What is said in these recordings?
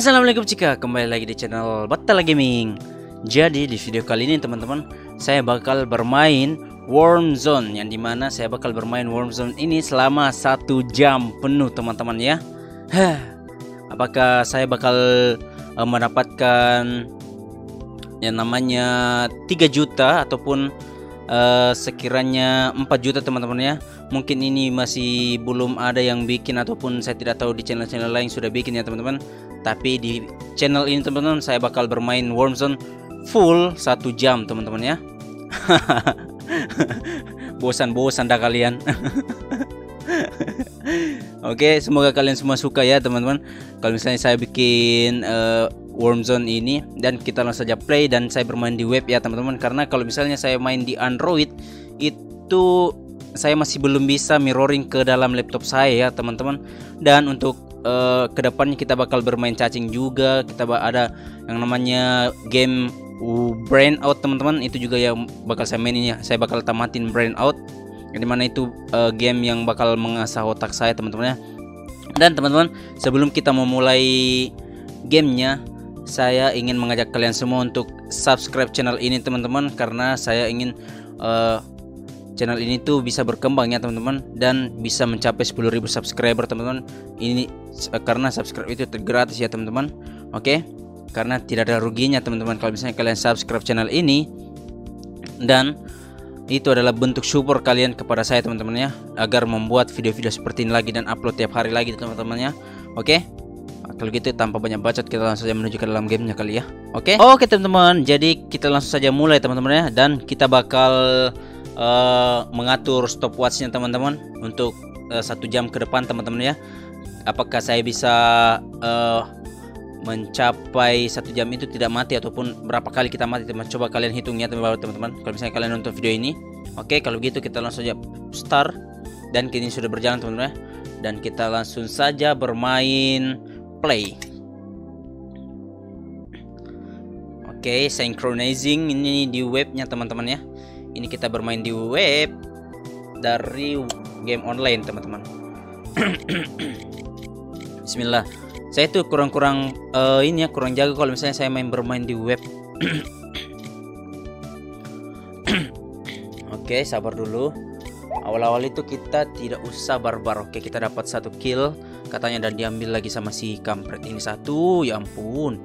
Assalamualaikum Cika, kembali lagi di channel Battala Gaming. Jadi di video kali ini teman-teman, saya bakal bermain Worm Zone, yang dimana saya bakal bermain Worm Zone ini selama 1 jam penuh teman-teman ya. Apakah saya bakal mendapatkan yang namanya 3 juta ataupun sekiranya 4 juta teman-teman ya. Mungkin ini masih belum ada yang bikin, ataupun saya tidak tahu di channel-channel lain sudah bikin ya teman-teman. Tapi di channel ini teman-teman, saya bakal bermain Worm Zone full 1 jam teman-teman ya. Bosan-bosan dah kalian. Oke, semoga kalian semua suka ya teman-teman. Kalau misalnya saya bikin Worm Zone ini, dan kita langsung saja play, dan saya bermain di web ya teman-teman. Karena kalau misalnya saya main di Android, itu saya masih belum bisa mirroring ke dalam laptop saya ya teman-teman. Dan untuk kedepannya kita bakal bermain cacing juga. Kita ada yang namanya game Brain Out teman-teman. Itu juga yang bakal saya mainin ya. Saya bakal tamatin Brain Out, yang dimana itu game yang bakal mengasah otak saya teman-teman ya. Dan teman-teman, sebelum kita memulai gamenya, saya ingin mengajak kalian semua untuk subscribe channel ini teman-teman. Karena saya ingin channel ini tuh bisa berkembang ya teman-teman, dan bisa mencapai 10.000 subscriber teman-teman. Ini karena subscribe itu gratis ya teman-teman. Oke, karena tidak ada ruginya teman-teman kalau misalnya kalian subscribe channel ini, dan itu adalah bentuk support kalian kepada saya teman-teman ya, agar membuat video-video seperti ini lagi dan upload tiap hari lagi teman-teman ya. Oke, kalau gitu tanpa banyak bacot kita langsung saja menuju ke dalam gamenya kali ya. Oke teman-teman, jadi kita langsung saja mulai teman-teman ya. Dan kita bakal mengatur stopwatchnya teman-teman untuk 1 jam ke depan teman-teman ya. Apakah saya bisa mencapai 1 jam itu tidak mati, ataupun berapa kali kita mati teman-teman. Coba kalian hitungnya teman-teman kalau misalnya kalian nonton video ini. Oke, kalau gitu kita langsung aja start, dan kini sudah berjalan teman-teman ya. Dan kita langsung saja bermain play. Oke, synchronizing ini di webnya teman-teman ya. Ini kita bermain di web dari game online teman-teman. Bismillah. Saya tuh kurang jago kalau misalnya saya bermain di web. Oke, sabar dulu. Awal-awal itu kita tidak usah barbar. Oke, kita dapat 1 kill katanya, dan diambil lagi sama si kampret ini 1. Ya ampun.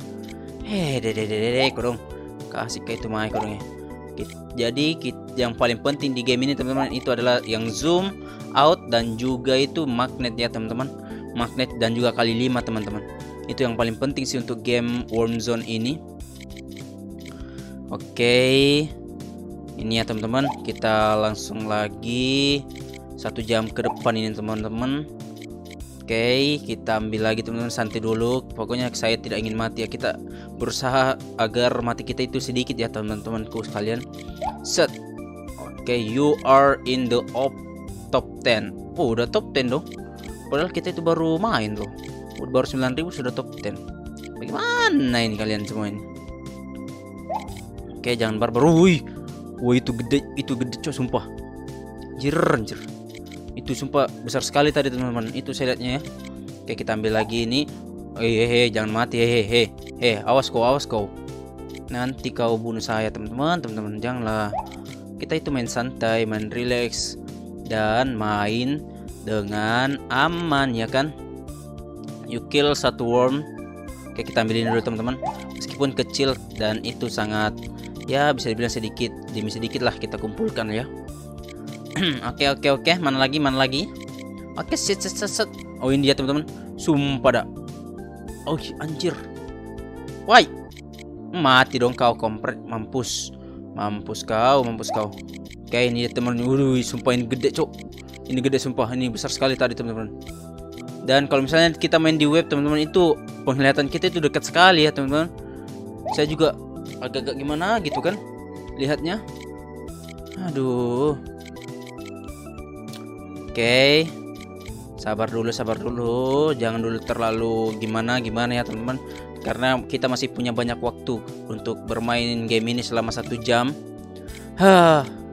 Deh kurung. Kasih ke itu mah kurungnya. Jadi yang paling penting di game ini teman-teman itu adalah yang zoom out, dan juga itu magnet ya teman-teman. Magnet dan juga kali 5 teman-teman. Itu yang paling penting sih untuk game Worm Zone ini. Oke, ini ya teman-teman, kita langsung lagi 1 jam ke depan ini teman-teman. Oke, kita ambil lagi teman-teman, santai dulu. Pokoknya saya tidak ingin mati ya. Kita berusaha agar mati kita itu sedikit ya teman-temanku sekalian. Set. Oke, you are in the top 10. Oh, udah top 10 dong. Padahal kita itu baru main loh. Baru 9.000 sudah top 10. Bagaimana ini kalian semua ini? Oke, jangan barbar. Wih. Wah, itu gede coy sumpah. Anjir. Itu sumpah besar sekali tadi teman-teman. Itu saya lihatnya ya. Oke, kita ambil lagi ini. Hehehe, jangan mati. Hehehe. Awas kau, awas kau. Nanti kau bunuh saya teman-teman. Teman-teman janganlah. Kita itu main santai, main relax, dan main dengan aman ya kan. You kill 1 worm. Oke, kita ambilin dulu teman-teman. Meskipun kecil, dan itu sangat ya bisa dibilang sedikit demi sedikit lah kita kumpulkan ya. Oke. Mana lagi? Oke, set. Oh, ini dia teman-teman. Sumpah dah. Oh, anjir. Woi. Mati dong kau kompret, mampus. Mampus kau. Oke, ini dia teman. Wuih, sumpah ini gede, cok. Ini gede sumpah. Ini besar sekali tadi, teman-teman. Dan kalau misalnya kita main di web, teman-teman, itu penglihatan kita itu dekat sekali ya, teman-teman. Saya juga agak-agak gimana gitu kan lihatnya. Aduh. Oke, sabar dulu, jangan dulu terlalu gimana ya teman-teman, karena kita masih punya banyak waktu untuk bermain game ini selama 1 jam.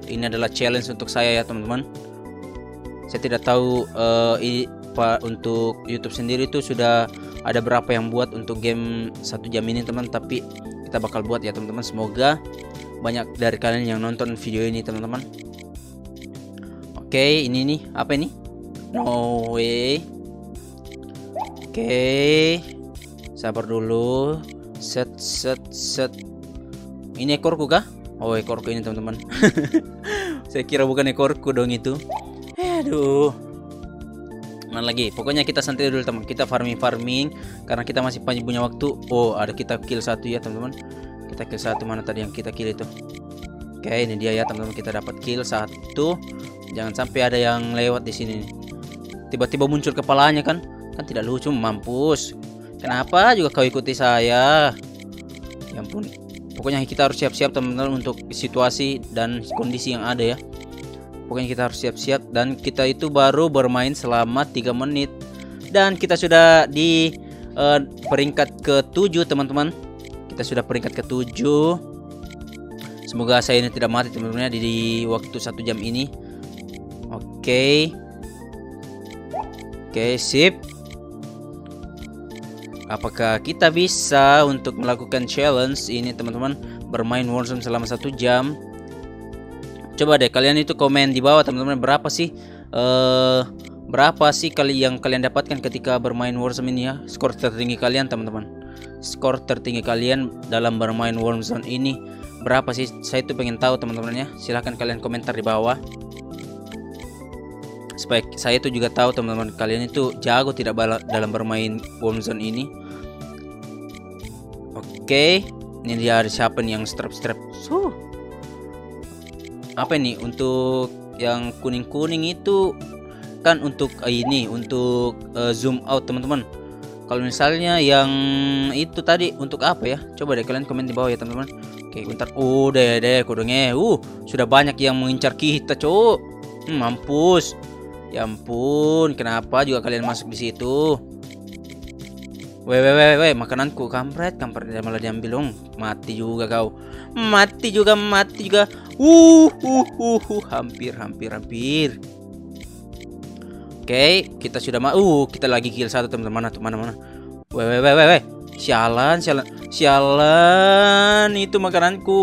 Ini adalah challenge untuk saya ya teman-teman. Saya tidak tahu untuk YouTube sendiri itu sudah ada berapa yang buat untuk game 1 jam ini teman, tapi kita bakal buat ya teman-teman. Semoga banyak dari kalian yang nonton video ini teman-teman. Oke, ini nih apa ini? No way. Oke, sabar dulu. Set. Ini ekorku kah? Oh, ekorku ini teman-teman. Saya kira bukan ekorku dong itu. Aduh. Mana lagi? Pokoknya kita santai dulu teman. Kita farming karena kita masih punya waktu. Oh, ada kita kill satu ya teman-teman. Kita kill satu, mana tadi yang kita kill itu? Oke, ini dia ya teman-teman. Kita dapat kill satu. Jangan sampai ada yang lewat di sini. Tiba-tiba muncul kepalanya kan? Kan tidak lucu, mampus. Kenapa juga kau ikuti saya? Ya ampun. Pokoknya kita harus siap-siap teman-teman untuk situasi dan kondisi yang ada ya. Pokoknya kita harus siap-siap, dan kita itu baru bermain selama 3 menit dan kita sudah di peringkat ke-7 teman-teman. Kita sudah peringkat ke-7. Semoga saya ini tidak mati teman-teman di waktu 1 jam ini. Oke, sip. Apakah kita bisa untuk melakukan challenge ini teman-teman, bermain Worm Zone selama 1 jam? Coba deh kalian itu komen di bawah teman-teman, berapa sih kalian dapatkan ketika bermain Worm Zone ini ya, skor tertinggi kalian teman-teman. Skor tertinggi kalian dalam bermain Worm Zone ini berapa sih? Saya itu pengen tahu teman-teman ya. Silahkan kalian komentar di bawah. Supaya saya itu juga tahu teman-teman kalian itu jago tidak dalam bermain Worm Zone ini. Oke, ini dia siapa nih yang strap-strap. Apa ini untuk yang kuning-kuning itu kan untuk ini untuk zoom out teman-teman. Kalau misalnya yang itu tadi untuk apa ya? Coba deh kalian komen di bawah ya teman-teman. Oke, bentar. Udah deh kodongnya. Sudah banyak yang mengincar kita, cuk. Mampus. Ya ampun, kenapa juga kalian masuk di situ? Weh, makananku kampret malah diambil dong. Mati juga kau. Mati juga. Hampir. Oke, kita sudah mau. Kita lagi kill satu teman-teman. Mana? Weh. Sialan itu makananku.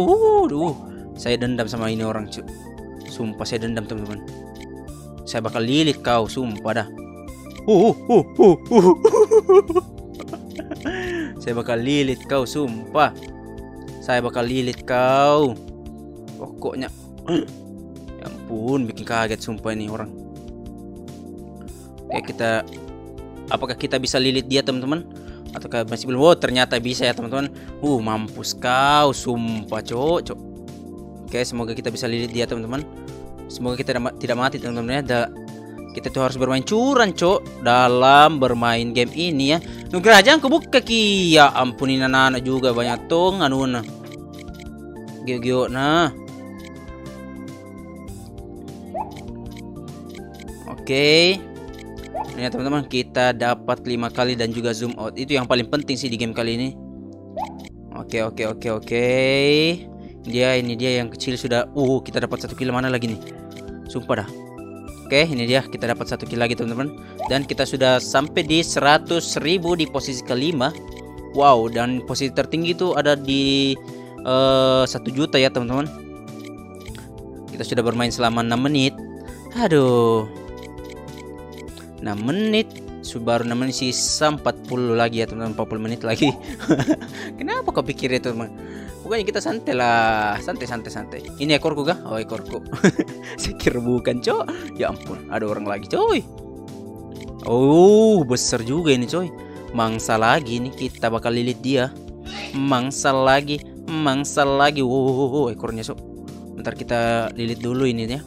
Saya dendam sama ini orang, cuy. Sumpah saya dendam teman-teman. Saya bakal lilit kau, sumpah dah. Saya bakal lilit kau pokoknya. Ya ampun, bikin kaget sumpah ini orang. Oke, kita apakah kita bisa lilit dia teman-teman atau masih belum? Oh, ternyata bisa ya teman-teman. Mampus kau, sumpah cocok. Oke, semoga kita bisa lilit dia teman-teman. Semoga kita tidak mati teman-teman ya. Kita tuh harus bermain curang, cok, dalam bermain game ini ya. Nugraja aku buka ki. Ya ampun, ini anak-anak juga banyak tong anuna. Geo nah. Oke. Ini ya, teman-teman, kita dapat 5 kali dan juga zoom out. Itu yang paling penting sih di game kali ini. Oke. Ini dia yang kecil sudah. Kita dapat 1 kill. Mana lagi nih? Sumpah dah. Oke, ini dia, kita dapat 1 kill lagi teman-teman. Dan kita sudah sampai di 100.000 di posisi kelima. Wow, dan posisi tertinggi itu ada di 1 juta ya teman-teman. Kita sudah bermain selama 6 menit. Aduh, 6 menit. Baru 6 menit, sisa 40 lagi ya teman-teman. 40 menit lagi. Kenapa kau pikir itu teman? Pokoknya kita santai lah, santai. Ini ekorku kah? Oh, ekorku. Saya kira bukan, cok. Ya ampun, ada orang lagi, coy. Besar juga ini, coy. Mangsa lagi nih, kita bakal lilit dia. Mangsa lagi. Ekornya, cok. Bentar kita lilit dulu ini ya.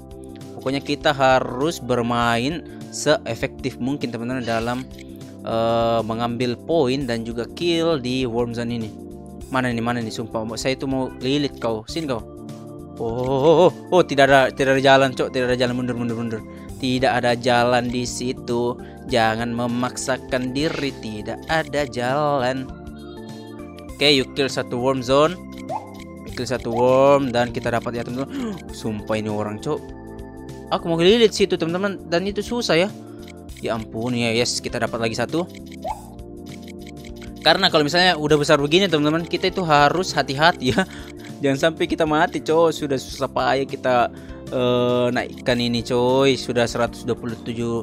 Pokoknya kita harus bermain seefektif mungkin teman-teman dalam mengambil poin dan juga kill di Worm Zone ini. Mana ini sumpah, saya itu mau lilit kau. Sin kau. Tidak ada jalan, cok. Tidak ada jalan, mundur. Tidak ada jalan di situ. Jangan memaksakan diri, tidak ada jalan. Oke, yuk kill 1 Worm Zone. Kill 1 worm dan kita dapat ya teman-teman. Sumpah ini orang, cok. Aku mau lilit situ teman-teman dan itu susah ya. Ya ampun, ya yes, kita dapat lagi satu. Karena kalau misalnya udah besar begini teman-teman, kita itu harus hati-hati ya. Jangan sampai kita mati coy. Sudah susah payah kita naikkan ini coy. Sudah 127.000.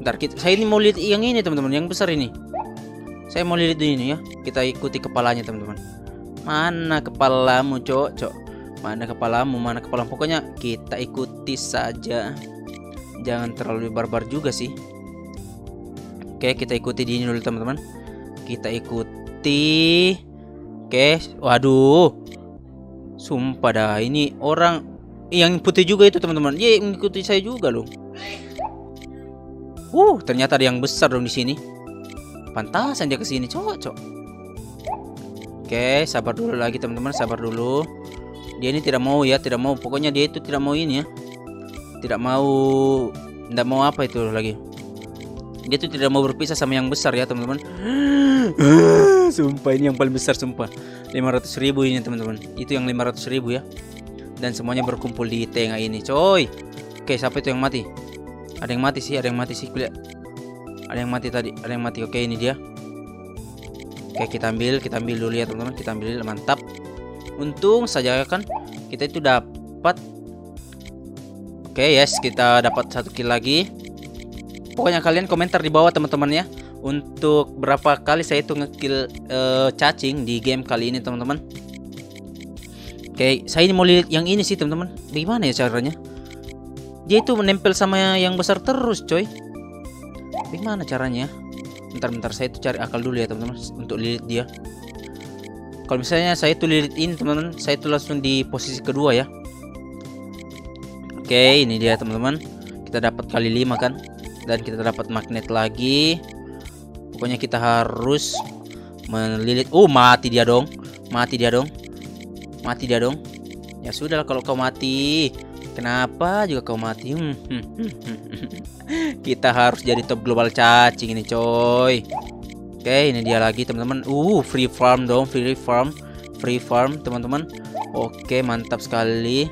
Ntar kita, saya ini mau lihat yang ini teman-teman, yang besar ini. Saya mau lihat ini ya. Kita ikuti kepalanya teman-teman. Mana kepalamu cok, cok? Mana kepalamu? Mana kepalamu? Pokoknya kita ikuti saja. Jangan terlalu barbar juga sih. Oke, kita ikuti di ini dulu teman-teman. Kita ikuti. Oke, waduh. Sumpah dah, ini orang yang putih juga itu teman-teman. Dia mengikuti saya juga loh. Ternyata ada yang besar dong di sini. Pantasan dia kesini cocok. Oke, sabar dulu lagi teman-teman, sabar dulu. Dia ini tidak mau ya, tidak mau. Pokoknya dia itu tidak mau ini ya. Tidak mau apa itu lagi. Dia itu tidak mau berpisah sama yang besar ya teman-teman. Sumpah ini yang paling besar sumpah. 500.000 ini teman-teman. Itu yang 500.000 ya. Dan semuanya berkumpul di tengah ini coy. Oke, siapa itu yang mati? Ada yang mati sih, ada yang mati sih. Ada yang mati tadi, ada yang mati. Oke, ini dia. Oke, kita ambil dulu ya teman-teman. Kita ambil, mantap. Untung saja kan kita itu dapat. Oke, yes, kita dapat 1 kill lagi. Pokoknya kalian komentar di bawah teman-teman ya, untuk berapa kali saya itu ngekill cacing di game kali ini teman-teman. Oke, saya ini mau lihat yang ini sih teman-teman. Gimana ya caranya? Dia itu menempel sama yang besar terus coy. Gimana caranya? Bentar-bentar, saya itu cari akal dulu ya teman-teman untuk lilit dia. Kalau misalnya saya itu lilit ini teman-teman, saya itu langsung di posisi kedua ya. Oke, ini dia teman-teman. Kita dapat kali 5 kan, dan kita dapat magnet lagi. Pokoknya kita harus melilit. Mati dia dong, mati dia dong, mati dia dong. Ya sudahlah kalau kau mati. Kenapa juga kau mati? Kita harus jadi top global cacing ini coy. Oke, ini dia lagi teman-teman. Free farm dong, free farm teman-teman. Oke, mantap sekali.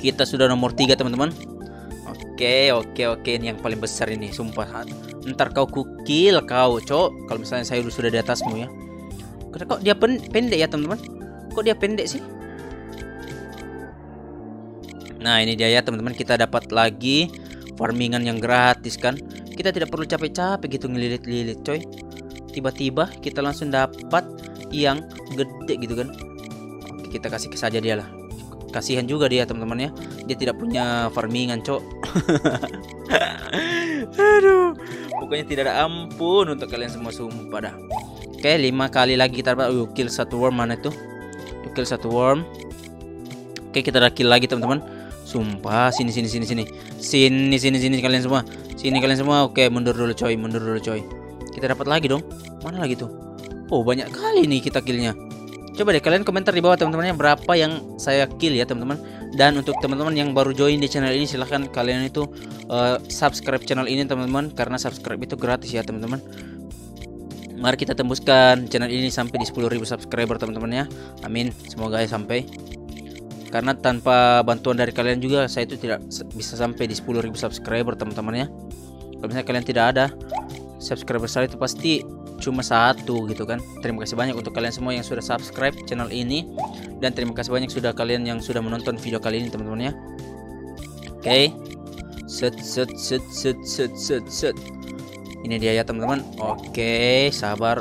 Kita sudah nomor 3 teman-teman. Oke, ini yang paling besar ini sumpah. Ntar kau kukil kau cok. Kalau misalnya saya sudah di atasmu ya. Kok dia pendek ya teman-teman? Kok dia pendek sih? Nah, ini dia ya teman-teman, kita dapat lagi farmingan yang gratis kan. Kita tidak perlu capek-capek gitu ngelilit-lilit coy. Tiba-tiba kita langsung dapat yang gede gitu kan. Oke, kita kasih saja dia lah. Kasihan juga dia teman-teman ya. Dia tidak punya farmingan cok. Aduh, pokoknya tidak ada ampun untuk kalian semua sumpah dah. Oke, 5 kali lagi kita dapat. Kill 1 worm, mana tuh? Kill 1 worm. Oke, kita ada kill lagi teman-teman. Sumpah, sini kalian semua. Sini kalian semua. Oke, mundur dulu coy. Kita dapat lagi dong. Mana lagi tuh? Banyak kali nih kita killnya. Coba deh kalian komentar di bawah teman-teman yang berapa yang saya kill ya teman-teman. Dan untuk teman-teman yang baru join di channel ini, silahkan kalian itu subscribe channel ini teman-teman, karena subscribe itu gratis ya teman-teman. Mari kita tembuskan channel ini sampai di 10.000 subscriber teman-teman ya. Amin, semoga ya sampai. Karena tanpa bantuan dari kalian juga saya itu tidak bisa sampai di 10.000 subscriber teman-teman ya. Kalau misalnya kalian tidak ada subscriber saya itu pasti cuma 1 gitu kan. Terima kasih banyak untuk kalian semua yang sudah subscribe channel ini, dan terima kasih banyak sudah kalian yang sudah menonton video kali ini teman-teman ya. Oke. Set. Ini dia ya teman-teman. Oke, sabar.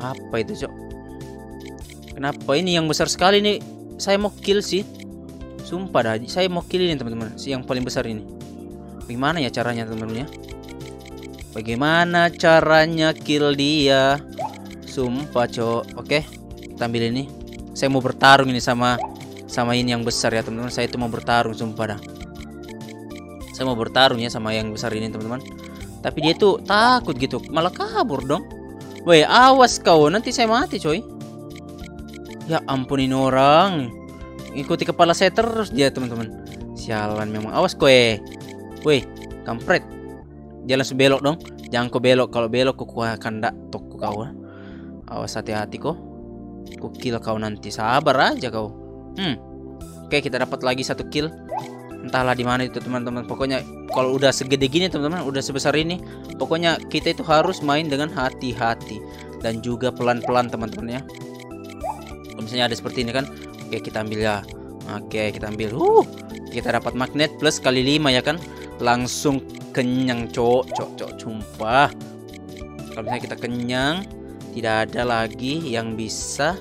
Apa itu, cok? Kenapa ini yang besar sekali nih? Saya mau kill sih. Sumpah dah, saya mau kill ini teman-teman, si yang paling besar ini. Gimana ya caranya teman-teman ya? Bagaimana caranya kill dia? Sumpah cok. Oke, kita ambil ini. Saya mau bertarung ini sama ini yang besar ya teman-teman. Saya itu mau bertarung sumpah dah. Saya mau bertarung ya sama yang besar ini teman-teman. Tapi dia tuh takut gitu, malah kabur dong. Weh, awas kau, nanti saya mati coy. Ya ampun, ini orang ikuti kepala saya terus dia teman-teman. Sialan memang. Awas kowe. Woi, kampret. Dia langsung belok dong. Jangan kau belok. Kalau belok kau akan dak tokku kau. Awas, hati-hati kau. Ku kill kau nanti. Sabar aja kau. Oke, kita dapat lagi 1 kill. entahlah di mana itu teman-teman. Pokoknya kalau udah segede gini teman-teman, udah sebesar ini, pokoknya kita itu harus main dengan hati-hati dan juga pelan-pelan teman-teman ya. Kalau misalnya ada seperti ini kan, oke kita ambil ya, oke kita ambil, kita dapat magnet plus kali 5 ya kan, langsung kenyang cok, sumpah. Kalau misalnya kita kenyang, tidak ada lagi yang bisa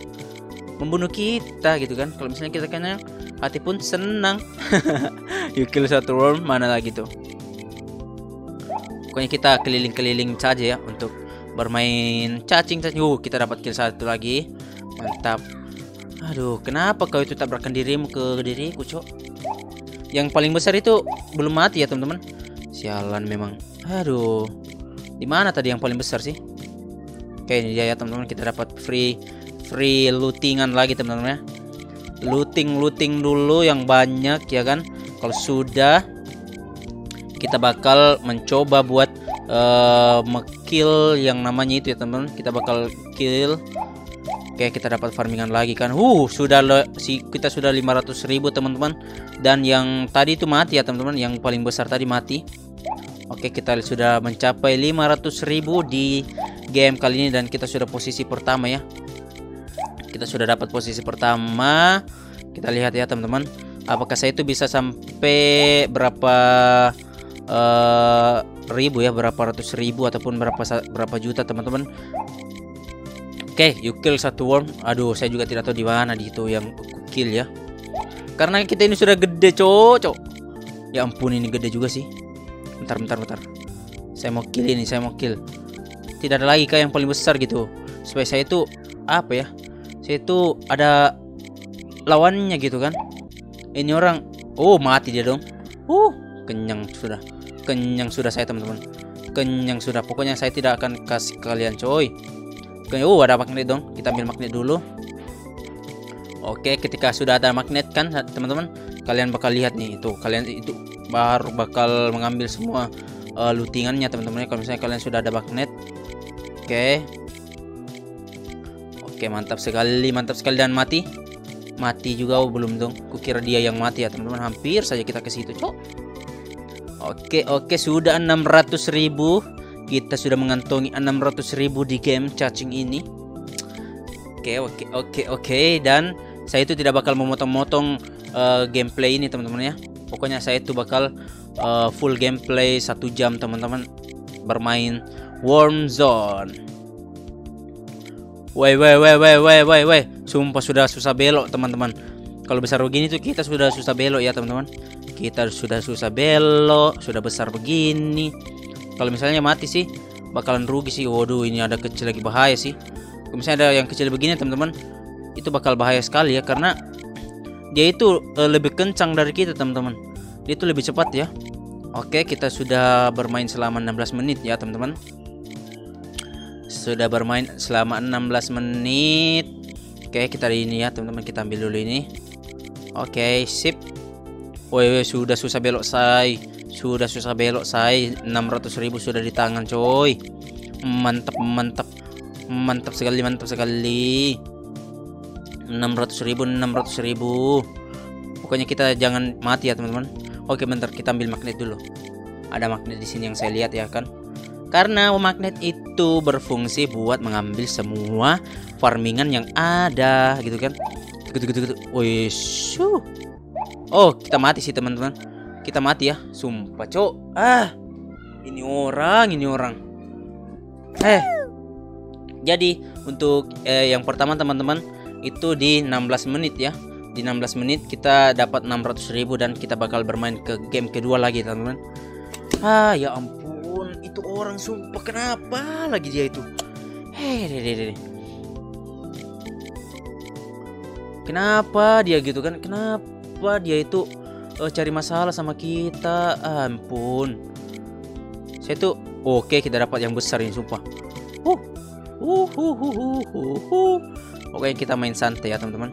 membunuh kita gitu kan. Kalau misalnya kita kenyang, hati pun senang. You kill satu worm, mana lagi tuh. Pokoknya kita keliling-keliling saja ya untuk bermain cacing. Kita dapat kill satu lagi, mantap. Aduh, kenapa kau itu tabrakan dirimu ke diriku cok? Yang paling besar itu belum mati ya teman-teman. Sialan memang. Aduh, dimana tadi yang paling besar sih? Oke ini dia ya teman-teman, kita dapat free lootingan lagi teman-teman ya. Looting dulu yang banyak ya kan. Kalau sudah, kita bakal mencoba buat me-kill yang namanya itu ya teman-teman. Kita bakal kill. Oke kita dapat farmingan lagi kan. Kita sudah 500.000 teman-teman. Dan yang tadi itu mati ya teman-teman, yang paling besar tadi mati. Oke kita sudah mencapai 500.000 di game kali ini. Dan kita sudah posisi pertama ya. Kita sudah dapat posisi pertama. Kita lihat ya teman-teman, apakah saya itu bisa sampai berapa ribu ya, berapa ratus ribu ataupun berapa juta teman-teman. Oke, you kill satu worm. Aduh, saya juga tidak tahu di mana di itu yang kill ya. Karena kita ini sudah gede, cocok. Ya ampun, ini gede juga sih. Bentar. Saya mau kill. Tidak ada lagi kah yang paling besar gitu. Supaya saya itu apa ya? Saya itu ada lawannya gitu kan. Ini orang. Oh, mati dia dong. Kenyang sudah saya teman-teman. Kenyang sudah. Pokoknya saya tidak akan kasih kalian coy. Ada magnet dong, kita ambil magnet dulu. Oke, ketika sudah ada magnet kan teman-teman, kalian bakal lihat nih, itu kalian itu baru bakal mengambil semua lootingannya teman-teman. Kalau misalnya kalian sudah ada magnet, oke mantap sekali dan mati juga. Belum dong, kukira dia yang mati ya teman-teman. Hampir saja kita ke situ cok. Oke sudah 600.000. Kita sudah mengantongi 600.000 di game cacing ini. Oke. Dan saya itu tidak bakal memotong-motong gameplay ini teman-teman ya. Pokoknya saya itu bakal full gameplay 1 jam teman-teman, bermain Worm Zone. Woi. Sumpah sudah susah belok teman-teman. Kalau besar begini tuh kita sudah susah belok ya teman-teman. Kita sudah susah belok, sudah besar begini. Kalau misalnya mati sih bakalan rugi sih. Waduh, ini ada kecil lagi, bahaya sih. Kalau misalnya ada yang kecil begini teman-teman, itu bakal bahaya sekali ya, karena dia itu lebih kencang dari kita teman-teman. Dia itu lebih cepat ya. Oke, kita sudah bermain selama 16 menit ya teman-teman. Sudah bermain selama 16 menit. Oke, kita di ini ya teman-teman, kita ambil dulu ini. Oke, sip. Woi, sudah susah belok say. 600.000 sudah di tangan coy. Mantap sekali. 600.000. Pokoknya kita jangan mati ya teman-teman. Oke bentar, kita ambil magnet dulu. Ada magnet di sini yang saya lihat ya kan. Karena magnet itu berfungsi buat mengambil semua farmingan yang ada gitu kan. Gitu. Wih, kita mati sih teman-teman. Kita mati ya, sumpah cok. Ini orang. Jadi untuk yang pertama teman-teman, itu di 16 menit ya. Di 16 menit kita dapat 600.000 dan kita bakal bermain ke game kedua lagi teman-teman. Ya ampun, itu orang sumpah, kenapa lagi dia itu? Kenapa dia gitu kan? Kenapa dia itu cari masalah sama kita? Ampun. Saya tuh oke, kita dapat yang besar ini sumpah. Oke, kita main santai ya teman-teman.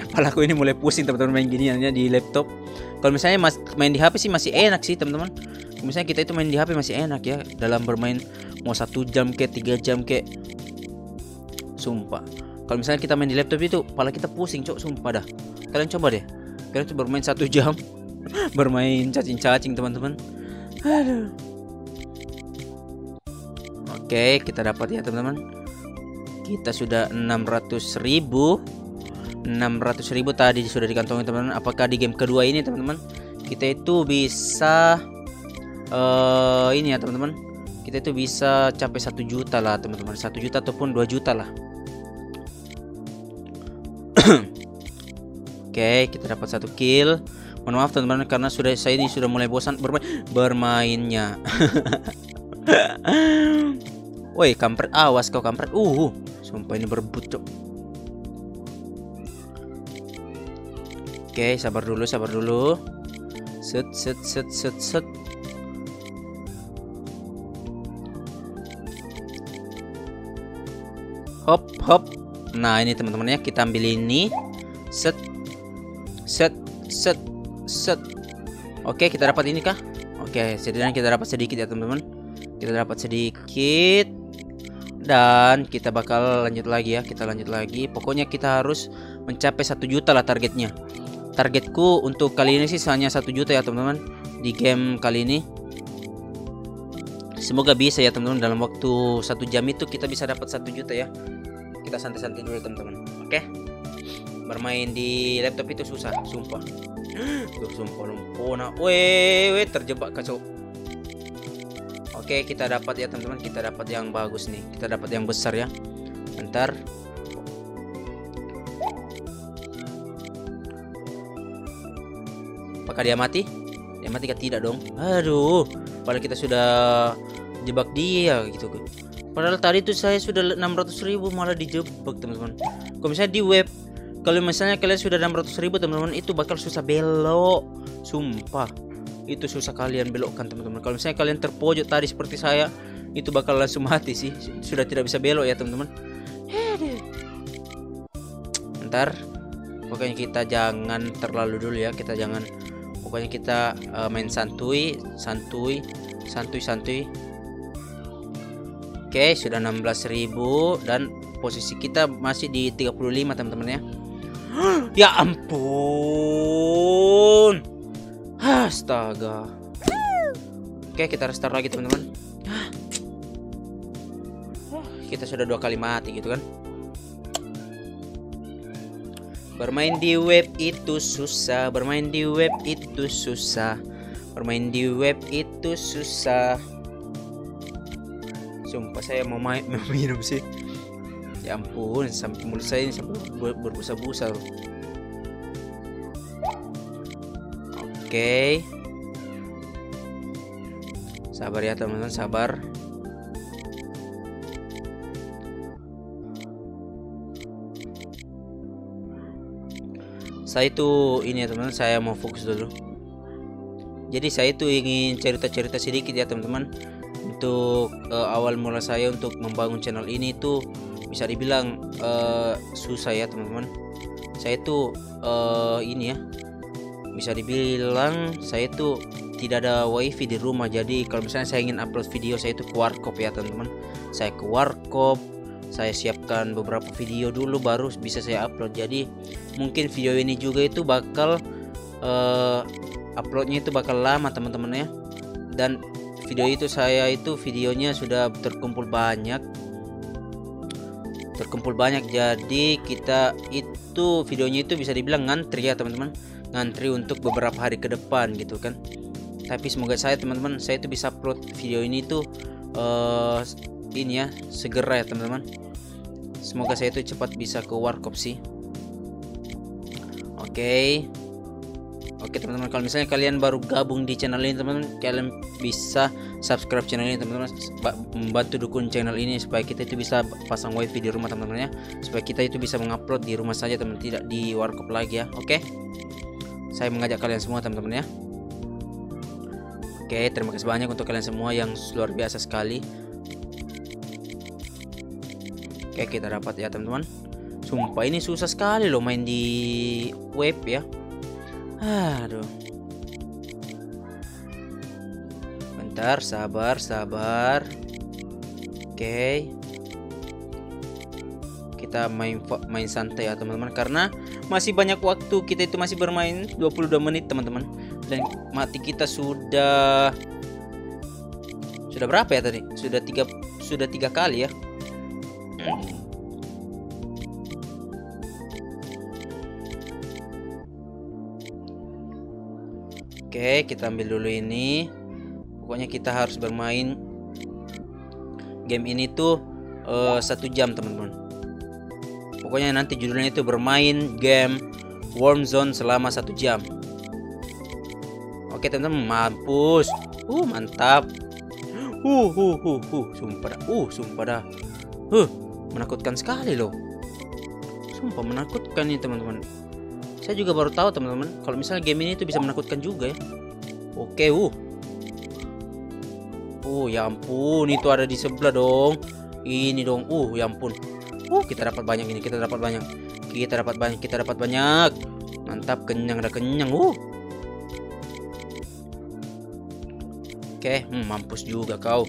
Kepala aku ini mulai pusing teman-teman main giniannya di laptop. Kalau misalnya main di HP sih masih enak sih teman-teman. Misalnya kita itu main di HP masih enak ya, dalam bermain mau 1 jam kayak 3 jam kayak, sumpah. Kalau misalnya kita main di laptop itu kepala kita pusing cok, sumpah dah. Kalian coba deh. Kalian tuh bermain 1 jam bermain cacing-cacing teman-teman. Aduh. Oke, kita dapat ya teman-teman. Kita sudah 600.000 tadi sudah dikantongi teman-teman. Apakah di game kedua ini teman-teman kita itu bisa ini ya teman-teman, kita itu bisa capai 1 juta lah teman-teman, 1 juta ataupun 2 juta lah. Oke, kita dapat 1 kill. Mohon maaf teman-teman karena saya ini sudah mulai bosan bermainnya. Woi kampret, awas kau kampret. Sumpah ini berebut cok. Oke, sabar dulu. Set. Hop. Nah, ini teman-teman ya, kita ambil ini. Set. Oke, kita dapat ini kah? Oke, setidaknya kita dapat sedikit ya teman-teman. Kita dapat sedikit dan kita bakal lanjut lagi ya. Pokoknya kita harus mencapai 1 juta lah targetnya. Targetku untuk kali ini sih hanya 1 juta ya teman-teman di game kali ini. Semoga bisa ya teman-teman, dalam waktu 1 jam itu kita bisa dapat 1 juta ya. Kita santai-santai dulu teman-teman. Oke. Bermain di laptop itu susah, sumpah. Lumpona. Weh, terjebak kacau. Oke, kita dapat ya teman-teman, kita dapat yang bagus nih. Kita dapat yang besar ya. Bentar. Apakah dia mati? Dia mati kan tidak dong. Aduh, padahal kita sudah jebak dia gitu. Padahal tadi tuh saya sudah 600.000 malah dijebak teman-teman. Kalau misalnya di web, kalau misalnya kalian sudah 600.000 teman-teman, itu bakal susah belok. Sumpah, itu susah kalian belokkan teman-teman. Kalau misalnya kalian terpojok tadi seperti saya, itu bakal langsung mati sih. Sudah tidak bisa belok ya teman-teman. Ntar, pokoknya kita jangan terlalu dulu ya. Kita jangan, pokoknya kita main santuy. Oke, sudah 16.000 dan posisi kita masih di 35 teman-teman ya. Ya ampun, astaga. Oke, kita restart lagi teman-teman. Kita sudah 2 kali mati gitu kan. Bermain di web itu susah. Sumpah saya mau minum sih. Ya ampun, sampai mulut saya ini sampai berbusa-busa. Oke. Sabar ya teman-teman, sabar. Saya itu ini ya teman-teman, saya mau fokus dulu. Jadi saya itu ingin cerita-cerita sedikit ya teman-teman. Untuk awal mula saya untuk membangun channel ini itu bisa dibilang susah ya teman-teman. Saya itu ini ya, bisa dibilang saya itu tidak ada wifi di rumah. Jadi kalau misalnya saya ingin upload video, saya itu ke warkop ya teman-teman. Saya ke warkop, saya siapkan beberapa video dulu baru bisa saya upload. Jadi mungkin video ini juga itu bakal uploadnya itu bakal lama teman-teman ya. Dan video itu saya itu videonya sudah terkumpul banyak. Jadi kita itu videonya itu bisa dibilang ngantri ya teman-teman, ngantri untuk beberapa hari ke depan gitu kan. Tapi semoga saya teman-teman, saya itu bisa upload video ini tuh ini ya segera ya teman-teman. Semoga saya itu cepat bisa ke warkop sih. Oke teman-teman, kalau misalnya kalian baru gabung di channel ini teman-teman, kalian bisa subscribe channel ini teman-teman, membantu dukung channel ini supaya kita itu bisa pasang wifi di rumah teman-teman ya, supaya kita itu bisa mengupload di rumah saja teman-teman, tidak di warkop lagi ya. Oke, saya mengajak kalian semua teman-teman ya. Oke, terima kasih banyak untuk kalian semua yang luar biasa sekali. Oke, kita dapat ya teman-teman. Sumpah ini susah sekali loh main di web ya. Aduh. Bentar, sabar. Oke. Kita main santai ya teman-teman, karena masih banyak waktu, kita itu masih bermain 22 menit teman-teman, dan mati kita sudah berapa ya tadi, sudah tiga kali ya. Oke, kita ambil dulu ini. Pokoknya kita harus bermain game ini tuh 1 jam teman-teman. Pokoknya nanti judulnya itu bermain game Worm Zone selama 1 jam. Oke teman-teman, mampus. Mantap. Sumpah dah. Menakutkan sekali loh. Sumpah menakutkan ini teman-teman. Saya juga baru tahu teman-teman kalau misalnya game ini itu bisa menakutkan juga ya. Oke. Ya ampun, itu ada di sebelah dong. Ini dong. Ya ampun. Kita dapat banyak ini, kita dapat banyak. Mantap, kenyang dah, kenyang. Oke, mampus juga kau.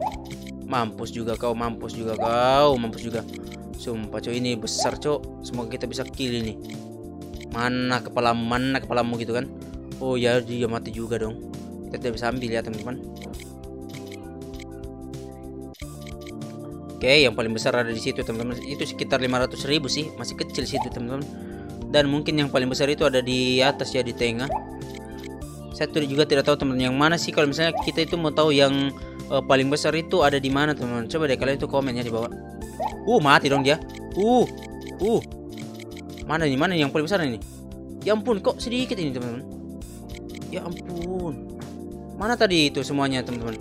Sumpah coy, ini besar coy. Semoga kita bisa kill ini. Mana kepalamu gitu kan. Ya dia mati juga dong. Kita tidak bisa ambil ya teman-teman. Oke, yang paling besar ada di situ teman-teman. Itu sekitar 500.000 sih, masih kecil situ teman-teman. Dan mungkin yang paling besar itu ada di atas ya, di tengah. Saya juga tidak tahu teman-teman yang mana sih. Kalau misalnya kita itu mau tahu yang paling besar itu ada di mana teman-teman, coba deh kalian itu komennya di bawah. Mati dong dia. Mana nih yang paling besar ini? Ya ampun, kok sedikit ini teman-teman. Ya ampun. Mana tadi itu semuanya teman-teman?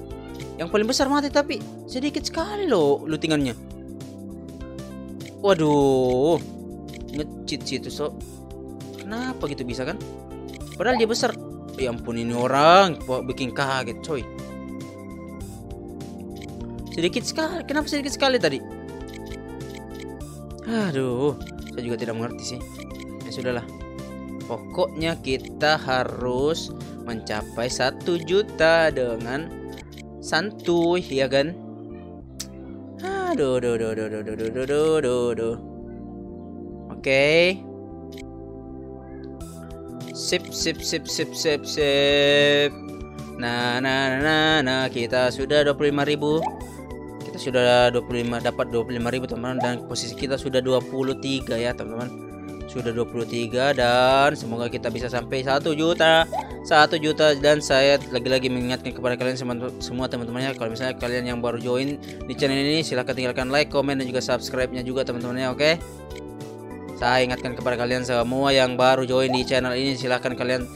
Yang paling besar mati tapi sedikit sekali loh lootingannya. Waduh. Nge-cheat sih itu so. Kenapa gitu bisa kan? Padahal dia besar. Ya ampun, ini orang bikin kaget coy. Sedikit sekali. Kenapa sedikit sekali tadi? Aduh. Saya juga tidak mengerti sih. Ya sudahlah. Pokoknya kita harus mencapai 1 juta dengan santuy ya kan? Aduh. Oke. Sip. Nah, kita sudah 25.000. Kita sudah 25, dapat 25.000 teman-teman, dan posisi kita sudah 23 ya teman-teman. Sudah 23 dan semoga kita bisa sampai 1 juta. Dan saya lagi-lagi mengingatkan kepada kalian semua teman-temannya, kalau misalnya kalian yang baru join di channel ini, silahkan tinggalkan like, komen, dan juga subscribe-nya juga teman-temannya. Oke. Saya ingatkan kepada kalian semua yang baru join di channel ini, silahkan kalian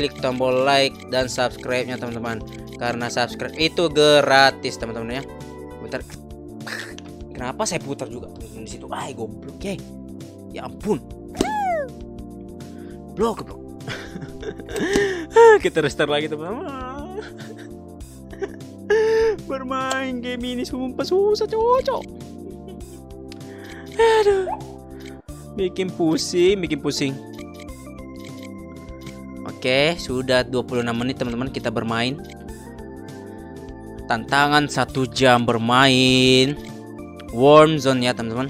klik tombol like dan subscribe-nya teman-teman. Karena subscribe itu gratis teman-teman ya. Bentar. Kenapa saya putar juga teman-teman di situ? Ay goblok ya. Ya ampun. Blok. Kita restart lagi teman-teman. Bermain game ini sumpah susah cocok. Aduh. Bikin pusing. Oke, sudah 26 menit teman-teman kita bermain. Tantangan 1 jam bermain Worm Zone ya teman-teman.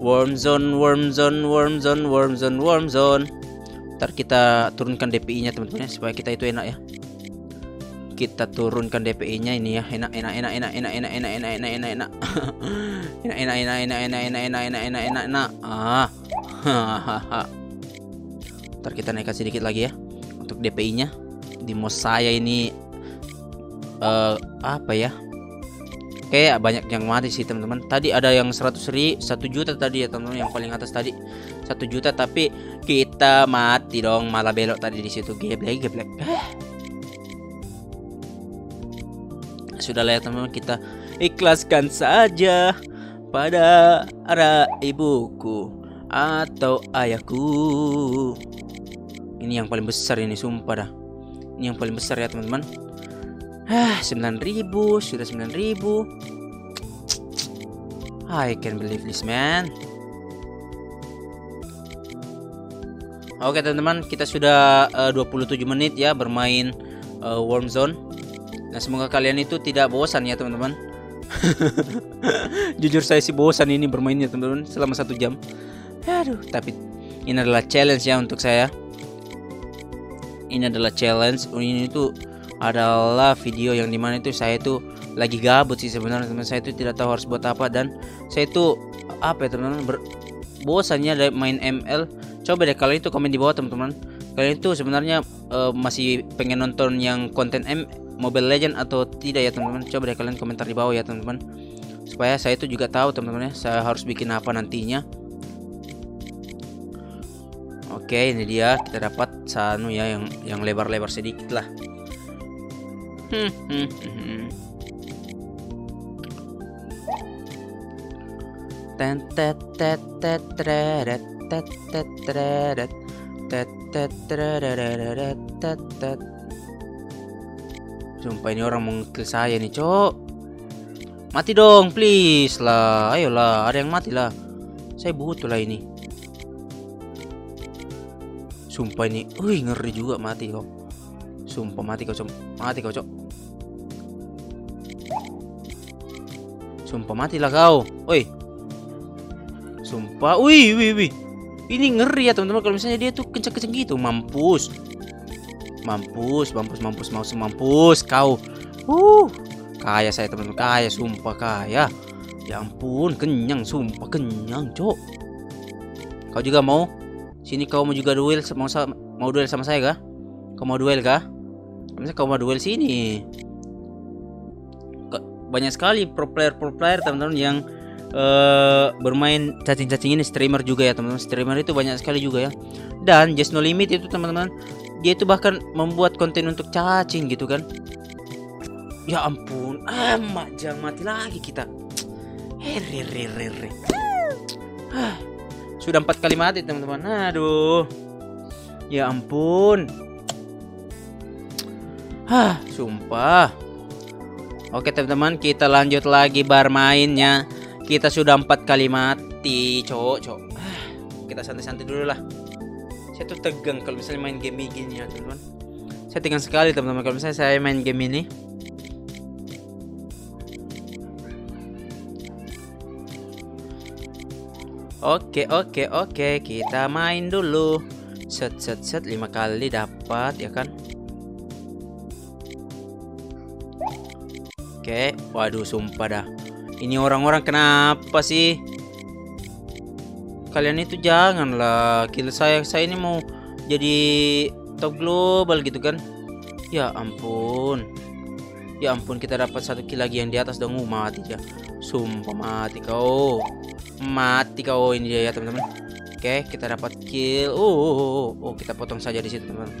Worm Zone. Ntar kita turunkan DPI nya teman-teman ya, supaya kita itu enak ya. Kita turunkan DPI nya ini ya. Enak. Enak. Ntar kita naikkan sedikit lagi ya untuk DPI nya. Di mouse saya ini apa ya, kayak banyak yang mati sih teman-teman. Tadi ada yang 1 juta tadi ya teman-teman, yang paling atas tadi 1 juta, tapi kita mati dong, malah belok tadi di situ. Geblek. Sudahlah ya teman-teman, kita ikhlaskan saja pada arah ibuku atau ayahku. Ini yang paling besar ini, sumpah dah. Ini yang paling besar ya teman-teman. 9.000, sudah 9.000. I can't believe this man. Oke teman-teman, kita sudah 27 menit ya bermain Worm Zone. Nah, semoga kalian itu tidak bosan ya teman-teman. Jujur saya sih bosan ini bermainnya teman-teman selama 1 jam. Aduh, tapi ini adalah challenge ya untuk saya. Ini adalah challenge. Ini tuh adalah video yang dimana itu saya tuh lagi gabut sih sebenarnya, teman. Saya itu tidak tahu harus buat apa, dan saya itu apa ya teman-teman, bosannya main ML. Coba deh kalian itu komen di bawah teman-teman, kalian itu sebenarnya masih pengen nonton yang konten Mobile Legends atau tidak ya teman-teman. Coba deh kalian komentar di bawah ya teman-teman, supaya saya itu juga tahu teman-teman ya, saya harus bikin apa nantinya. Oke, ini dia, kita dapat sanu ya, yang lebar-lebar sedikit lah. Sumpah ini orang mengkill saya nih, cok. Mati dong, please lah. Ayolah, ada yang mati lah. Saya butuh lah ini. Sumpah ini, wih ngeri juga, mati kok. Sumpah mati kau, mati kau, cok. Sumpah mati lah kau. Oi. Sumpah, wih, ini ngeri ya teman-teman. Kalau misalnya dia tuh kenceng-kenceng gitu, mampus, mau semampus kau. Kaya saya teman-teman, kaya, sumpah kaya. Ya ampun, kenyang, sumpah kenyang, cok. Kau juga mau? Sini kau mau juga duel, mau duel sama saya kah? Kau mau duel kah? Misalnya kau mau duel sini. Banyak sekali pro player teman-teman yang bermain cacing-cacing ini, streamer juga ya teman-teman. Streamer itu banyak sekali juga ya. Dan Just No Limit itu teman-teman, dia itu bahkan membuat konten untuk cacing gitu kan. Ya ampun, amat jangan mati lagi kita. Sudah 4 kali mati teman-teman. Aduh, ya ampun. Sumpah. Oke teman-teman, kita lanjut lagi bermainnya. Kita sudah 4 kali mati, cowok. Kita santai-santai dulu lah. Saya tuh tegang kalau misalnya main game gini ya teman-teman. Saya tegang sekali teman-teman kalau misalnya saya main game ini. Oke, kita main dulu. Set 5 kali dapat ya kan. Oke, waduh sumpah dah. Ini orang-orang kenapa sih? Kalian itu janganlah kill saya ini mau jadi top global gitu kan. Ya ampun. Ya ampun, kita dapat 1 kill lagi yang di atas dong. Mati ya. Sumpah mati kau. Mati kau, ini dia ya teman-teman. Oke, kita dapat kill. Oh, kita potong saja di situ teman-teman.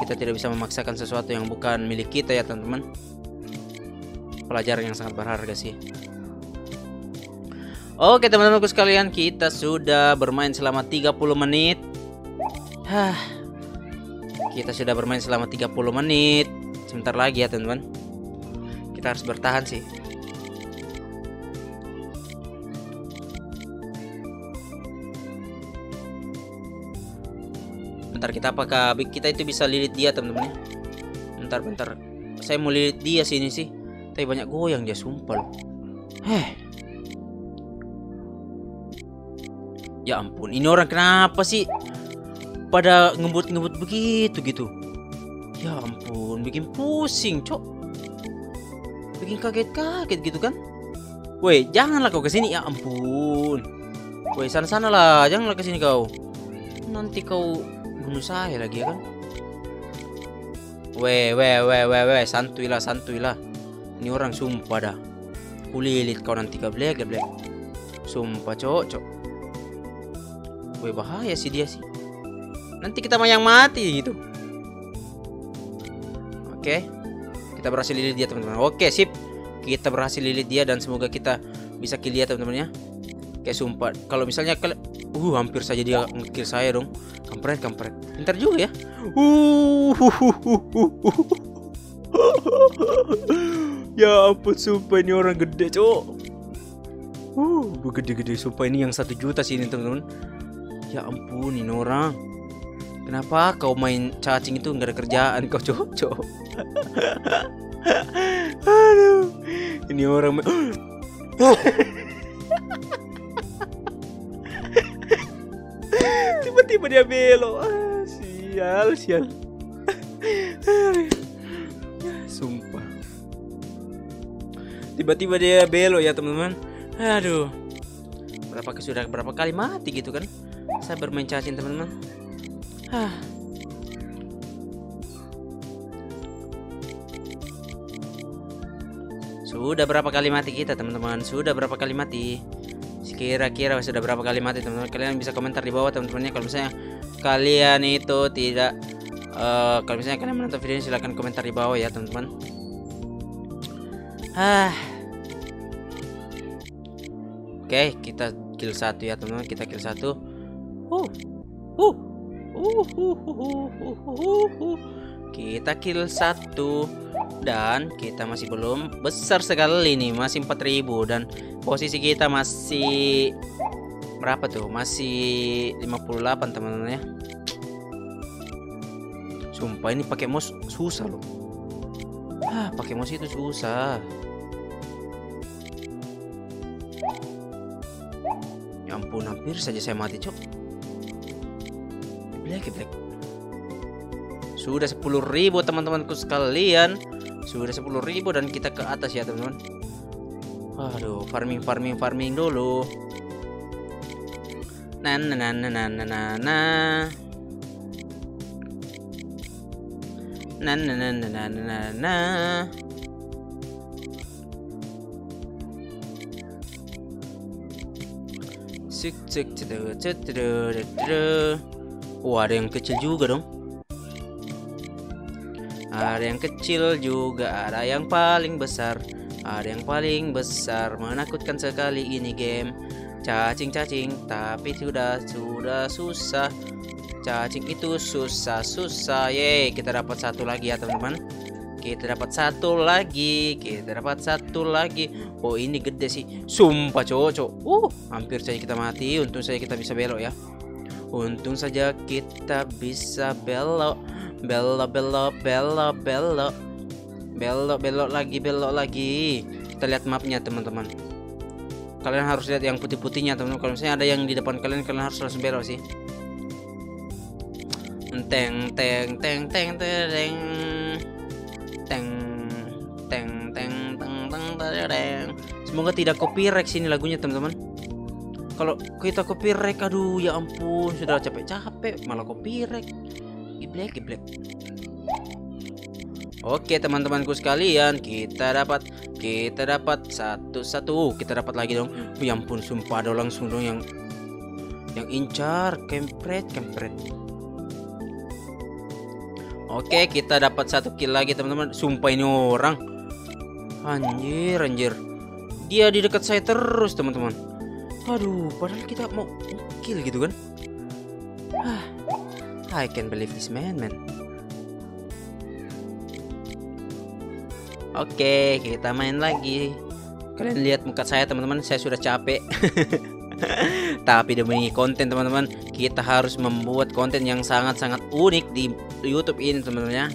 Kita tidak bisa memaksakan sesuatu yang bukan milik kita ya teman-teman. Pelajaran yang sangat berharga sih. Oke teman-temanku sekalian, kita sudah bermain selama 30 menit. Kita sudah bermain selama 30 menit. Sebentar lagi ya teman-teman. Kita harus bertahan sih. Bentar, kita apakah kita itu bisa lilit dia teman-teman? Bentar. Saya mau lilit dia sini sih. Tapi banyak goyang dia, sumpah loh. Ya ampun, ini orang kenapa sih pada ngebut begitu gitu? Ya ampun, bikin pusing, cok. Bikin kaget-kaget gitu kan? Woi, janganlah kau kesini, ya ampun. Woi, sana-sana lah, janganlah kesini kau. Nanti kau bunuh saya lagi ya kan? Weh, santuilah. Ini orang sumpah dah. Kulilit kau nanti gablek. Sumpah cok. Wih, bahaya sih dia sih. Nanti kita mah yang mati gitu. Oke, kita berhasil lilit dia teman-teman. Oke, sip. Kita berhasil lilit dia dan semoga kita bisa kill dia teman-teman ya. Oke, sumpah. Kalau misalnya hampir saja dia nge-kill saya dong. Kampret. Bentar juga ya. Ya ampun, sumpah ini orang gede, cok. Gede-gede sumpah ini yang 1 juta sih ini teman-teman. Ya ampun, ini orang kenapa kau main cacing itu, nggak ada kerjaan kau, cocok. Aduh, ini orang. tiba-tiba dia belok. Ah, sial. Sumpah. Tiba-tiba dia belok ya, teman-teman. Aduh. Sudah berapa kali mati gitu kan? Saya bermain cacing, teman-teman. Ah. Sudah berapa kali mati kita, teman-teman? Sudah berapa kali mati? Kira-kira sudah berapa kali mati, teman-teman? Kalian bisa komentar di bawah, teman-temannya. Kalau misalnya kalian itu tidak kalau misalnya kalian menonton video ini, silahkan komentar di bawah ya, teman-teman. Ah. Oke, kita kill satu ya, teman-teman. Kita kill satu. Kita kill satu. Dan kita masih belum besar sekali nih, masih 4000 dan posisi kita masih berapa tuh? Masih 58, teman-teman ya. Sumpah ini pakai mouse susah loh. Pakai mouse itu susah. Ya ampun, hampir saja saya mati, cok. Black. Sudah 10.000 teman-temanku sekalian. Sudah 10.000 dan kita ke atas ya, teman-teman. Aduh, farming dulu. Na. Wah, ada yang kecil juga dong. Ada yang kecil juga, ada yang paling besar. Ada yang paling besar, menakutkan sekali ini game. Cacing, tapi sudah susah. Cacing itu susah. Yeay, kita dapat satu lagi ya, teman-teman. Kita dapat satu lagi. Oh, ini gede sih. Sumpah, cocok. Hampir saja kita mati. Untung saja kita bisa belok ya. Belok lagi. Kita lihat mapnya, teman-teman. Kalian harus lihat yang putih-putihnya, teman-teman. Kalau misalnya ada yang di depan kalian harus langsung belok sih. Teng. Semoga tidak copyright sini lagunya, teman-teman. Kalau kita copyright, aduh ya ampun, sudah capek-capek malah copyright. Giblek. Oke, teman-temanku sekalian, kita dapat satu. Kita dapat lagi dong. Ya ampun, sumpah ada langsung dong yang incar, kempret. Oke, kita dapat satu kill lagi, teman-teman. Sumpah ini orang. Anjir. Dia di dekat saya terus, teman-teman. Aduh, padahal kita mau kill gitu kan. I can't believe this man. Oke, kita main lagi. Kalian lihat muka saya, teman-teman. Saya sudah capek. Tapi demi konten, teman-teman, kita harus membuat konten yang sangat-sangat unik di YouTube ini, teman-teman ya.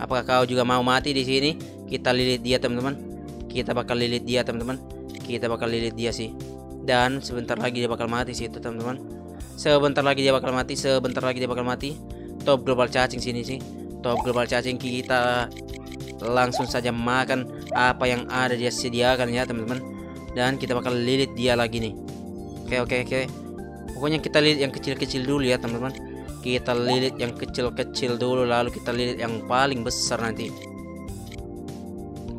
Apakah kau juga mau mati di sini? Kita lilit dia, teman-teman. Kita bakal lilit dia sih. Dan sebentar lagi dia bakal mati sih itu, teman-teman. Sebentar lagi dia bakal mati. Top global cacing sini sih. Top global cacing, kita langsung saja makan apa yang ada dia sediakan ya, teman-teman. Dan kita bakal lilit dia lagi nih. Oke. Pokoknya kita lilit yang kecil-kecil dulu ya, teman-teman. Kita lilit yang kecil-kecil dulu, lalu kita lilit yang paling besar nanti.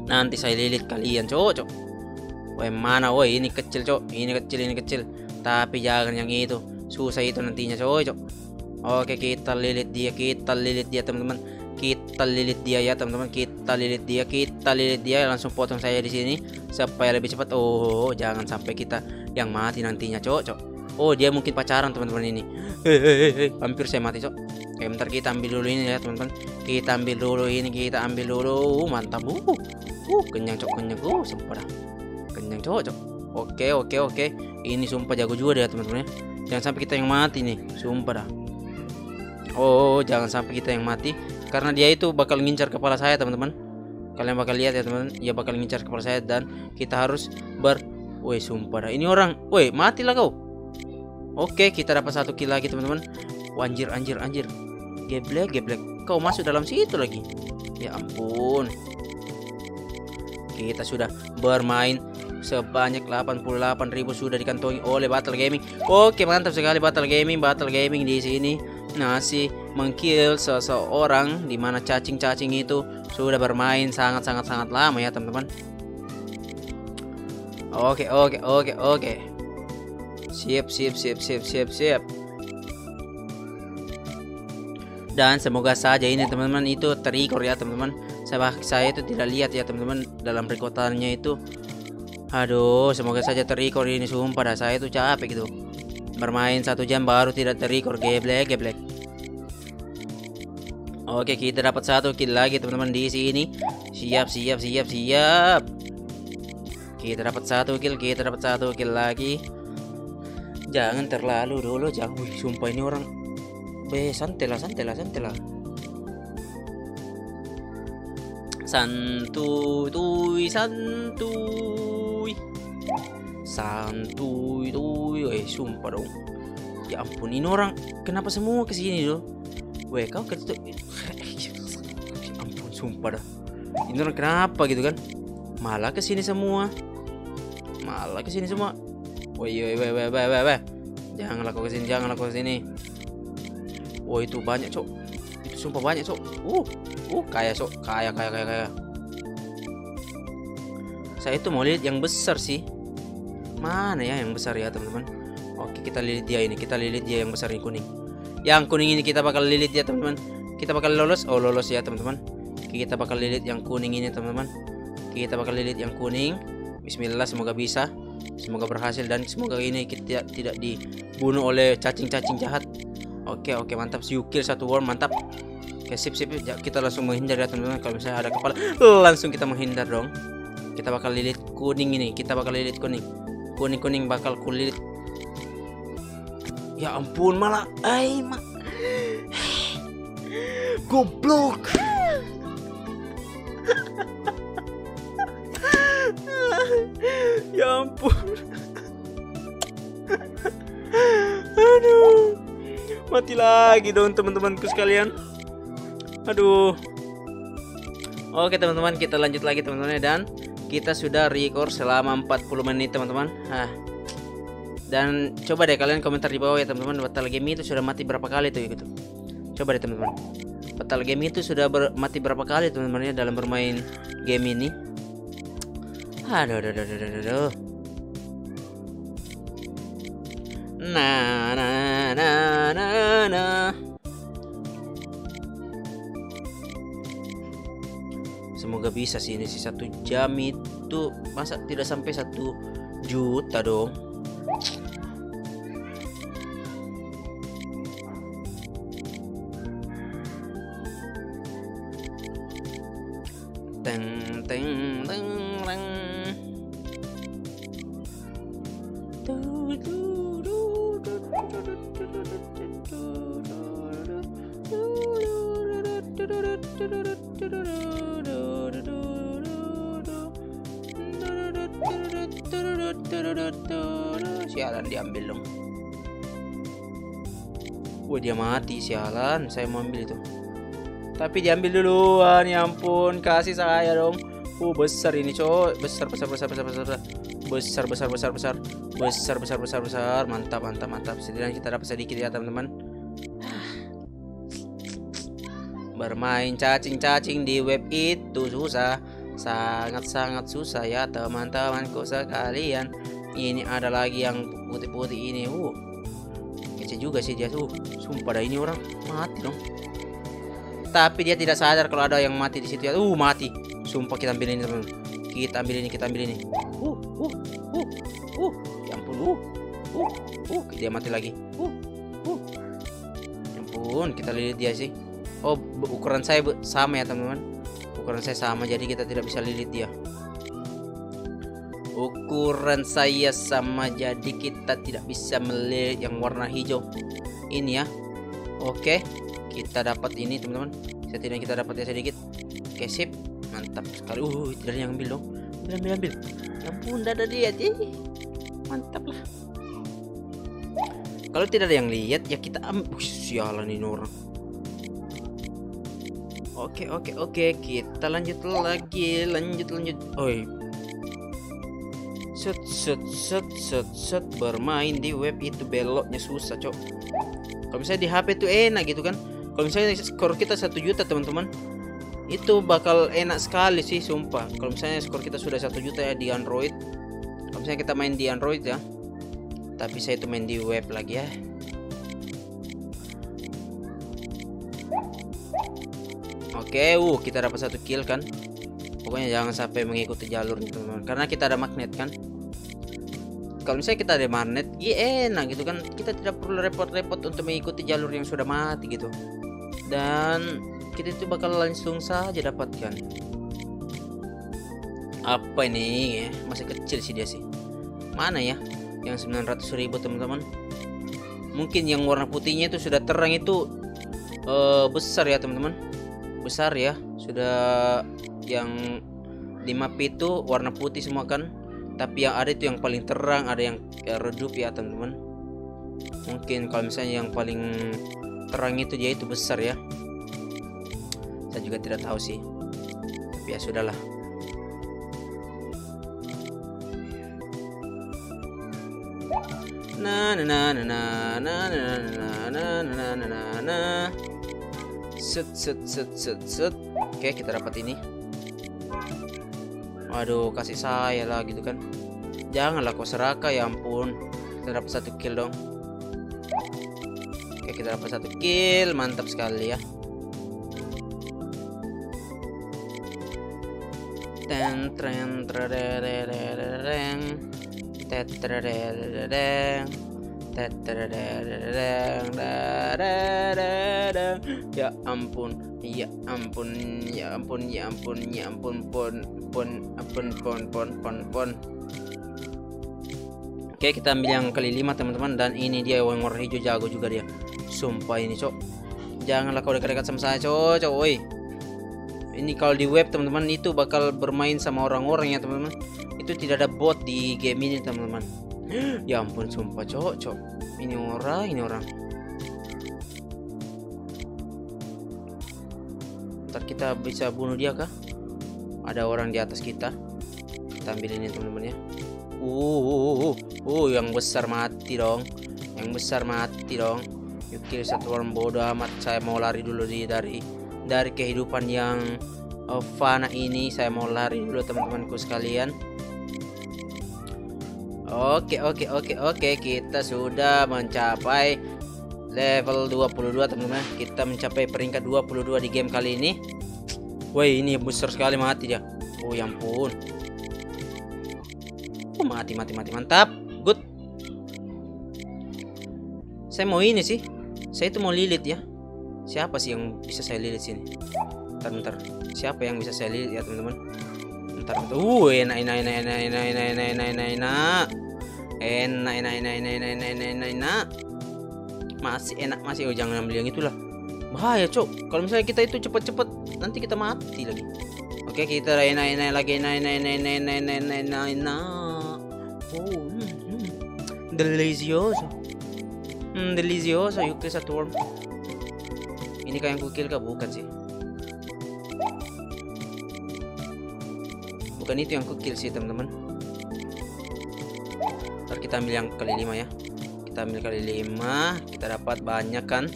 Nanti saya lilit kalian, cocok. Woi, ini kecil, cok. Ini kecil. Tapi jangan yang itu. Susah itu nantinya, cok. Oke, kita lilit dia, teman-teman. Kita lilit dia. Langsung potong saya di sini supaya lebih cepat. Oh, jangan sampai kita yang mati nantinya, cok. Oh, dia mungkin pacaran, teman-teman ini. Hampir saya mati, cok. Oke, bentar kita ambil dulu ini ya, teman-teman. Kita ambil dulu. Mantap. Kenyang, cok, kenyang. Sempurna. Kenyang, cocok. Oke. Ini sumpah jago juga dia, teman-teman ya. Jangan sampai kita yang mati nih, sumpah dah. Jangan sampai kita yang mati, karena dia itu bakal ngincar kepala saya, teman-teman. Kalian bakal lihat ya, teman-teman. Dia bakal ngincar kepala saya dan kita harus sumpah dah. Ini orang. Matilah kau. Oke, kita dapat satu kill lagi teman-teman. Anjir, anjir, anjir. Geblek, geblek. Kau masuk dalam situ lagi. Ya ampun. Kita sudah bermain sebanyak 88.000 sudah dikantongi oleh Battala Gaming. Oke, mantap sekali Battala Gaming. Battala Gaming di sini masih mengkill seseorang, dimana cacing-cacing itu sudah bermain sangat lama ya teman-teman. Oke. Siap. Dan semoga saja ini teman-teman itu terrecord ya teman-teman. Saya itu tidak lihat ya teman-teman dalam recordannya itu. Aduh, semoga saja terrecord ini, sumpah dah, saya itu capek gitu. Bermain 1 jam baru tidak terrecord, geblek. Oke, kita dapat satu kill lagi teman-teman di sini. Siap. Kita dapat satu kill, lagi. Jangan terlalu dulu jauh, sumpah ini orang. Santai lah. Santuy. Sumpah dong. Ya ampun, ini orang kenapa semua kesini loh? Weh, kau ketutup. Ya ampun, sumpah dah. Ini orang kenapa gitu kan? Malah kesini semua. Weh. Janganlah kau kesini. Woi, itu banyak, Cok. Itu sumpah banyak, Cok. Kaya, Cok. Kaya. Saya itu mau lihat yang besar sih. Mana ya yang besar ya, teman-teman? Oke, kita lilit dia ini. Kita lilit dia yang besar ini, kuning. Yang kuning ini kita bakal lilit ya teman-teman. Kita bakal lolos. Oh, lolos ya teman-teman. Kita bakal lilit yang kuning ini teman-teman. Bismillah, semoga bisa. Semoga berhasil dan semoga ini kita tidak dibunuh oleh cacing-cacing jahat. Oke, mantap. Siukil satu worm, mantap. Oke, sip. Kita langsung menghindar ya teman-teman. Kalau misalnya ada kepala, langsung kita menghindar dong. Kita bakal lilit kuning ini. Kuning-kuning bakal kulilit. Ya ampun, malah goblok. Ya ampun. Aduh, mati lagi dong teman-temanku sekalian. Aduh. Oke teman-teman, kita lanjut lagi teman-teman, dan kita sudah record selama 40 menit teman-teman. Dan coba deh kalian komentar di bawah ya teman-teman, Battala Gaming itu sudah mati berapa kali tuh gitu. Coba deh teman-teman, Battala Gaming itu sudah mati berapa kali teman-teman ya dalam bermain game ini. Aduh. Nah. Semoga bisa sih ini sih 1 jam itu, masa tidak sampai 1 juta dong. Sialan, diambil dong. Wah, dia mati, sialan. Saya mau ambil itu, tapi diambil duluan. Ya ampun, kasih saya dong. Besar ini, coy. Besar. Mantap. Setidaknya kita dapat sedikit ya teman-teman. Bermain cacing-cacing di web itu susah, sangat susah ya teman-temanku sekalian. Ini ada lagi yang putih-putih ini. Kece juga sih dia tuh. Sumpah dah, ini orang mati dong. Tapi dia tidak sadar kalau ada yang mati di situ ya. Mati. Sumpah, kita ambil ini teman-teman. Kita ambil ini. Ya ampun. Dia mati lagi. Ya ampun, kita lilit dia sih. Oh, ukuran saya sama ya teman-teman. Jadi kita tidak bisa lilit dia. Yang warna hijau ini ya. Oke, kita dapat ini teman-teman. Setidaknya kita dapat ya sedikit. Oke, sip, mantap sekali. Tidak ada yang ambil dong. Ambil. Ya ampun, ada dia. Mantap lah. Kalau tidak ada yang lihat ya kita sialan ini orang. Oke, kita lanjut lagi, lanjut. Oi. Set bermain di web itu beloknya susah, cok. Kalau misalnya di HP tuh enak gitu kan. Kalau misalnya skor kita 1 juta teman-teman, itu bakal enak sekali sih sumpah. Kalau misalnya skor kita sudah 1 juta ya di Android. Kalau misalnya kita main di Android ya. Tapi saya itu main di web lagi ya. Oke, kita dapat 1 kill kan. Pokoknya jangan sampai mengikuti jalur nih teman-teman, karena kita ada magnet kan. Kalau misalnya kita ada magnet, ya enak gitu kan. Kita tidak perlu repot-repot untuk mengikuti jalur yang sudah mati gitu. Dan kita itu bakal langsung saja dapatkan. Apa ini ya? Masih kecil sih dia sih. Mana ya yang 900.000 teman-teman? Mungkin yang warna putihnya itu sudah terang itu besar ya teman-teman. Besar ya. Sudah yang di map itu warna putih semua kan. Tapi yang ada itu yang paling terang, ada yang redup ya teman-teman. Mungkin kalau misalnya yang paling terang itu dia itu besar ya. Saya juga tidak tahu sih, tapi ya sudahlah. Set. Oke, kita dapat ini. Waduh, kasih saya lah gitu kan. Janganlah kau seraka, ya ampun. Kita dapat 1 kill dong. Oke, kita dapat 1 kill, mantap sekali ya. Ya ampun. Oke, kita ambil yang ke-5 teman-teman, dan ini dia yang warna hijau, jago juga dia. Sumpah ini, cok. Janganlah kau dekat-dekat sama saya, cok, woi. Ini kalau di web teman-teman itu bakal bermain sama orang-orang ya teman-teman. Itu tidak ada bot di game ini teman-teman. Ya ampun sumpah cocok. Ini orang. Ntar kita bisa bunuh dia kah? Ada orang di atas kita. Kita ambil ini teman-teman ya. Yang besar mati dong. You kill satu orang, bodoh amat. Saya mau lari dulu dari kehidupan yang fana ini. Saya mau lari dulu teman-temanku sekalian. Oke, kita sudah mencapai level 22 teman-teman. Kita mencapai peringkat 22 di game kali ini. Woi, ini besar sekali, mati dia. Oh ya ampun. Oh, mati, mantap. Good. Saya mau ini sih. Saya itu mau lilit ya. Siapa sih yang bisa saya lilit sini? Bentar. Siapa yang bisa saya lilit ya, teman-teman? Bentar. Enak. Masih enak, masih. Oh, jangan ambil yang itulah. Bahaya, cok. Kalau misalnya kita itu cepet-cepet, nanti kita mati lagi. Oke, kita enak lagi. Delicioso. Yuk, satu worm. Ini kayak yang kukil kah? Bukan sih. Bukan itu yang kukil sih teman-teman. Ntar kita ambil yang ke-5 ya. Kita ambil ke-5. Kita dapat banyak kan.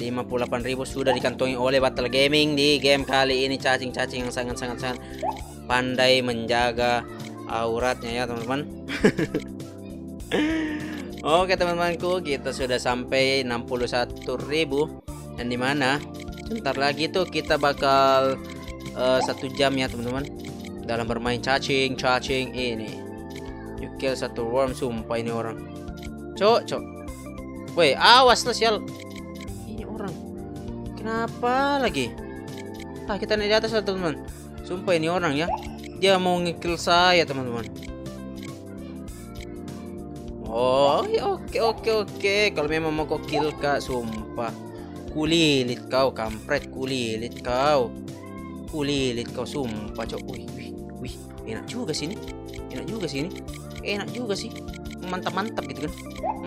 58.000 sudah dikantongi oleh Battala Gaming di game kali ini. Cacing yang sangat pandai menjaga auratnya ya teman-teman. Oke teman-temanku, kita sudah sampai 61.000. Dan dimana sebentar lagi tuh kita bakal 1 jam ya teman-teman dalam bermain cacing ini. You kill satu worm. Sumpah ini orang, cok. Woi, awas lah sial. Ini orang kenapa lagi? Kita naik di atas teman-teman. Sumpah ini orang ya, dia mau nge-kill saya teman-teman. Oke. Kalau memang mau kok kill kak, sumpah. Kulilit kau, kampret. Kulilit kau, sumpah cok. Wih, enak juga sini. Enak juga sih. mantap-mantap gitu kan,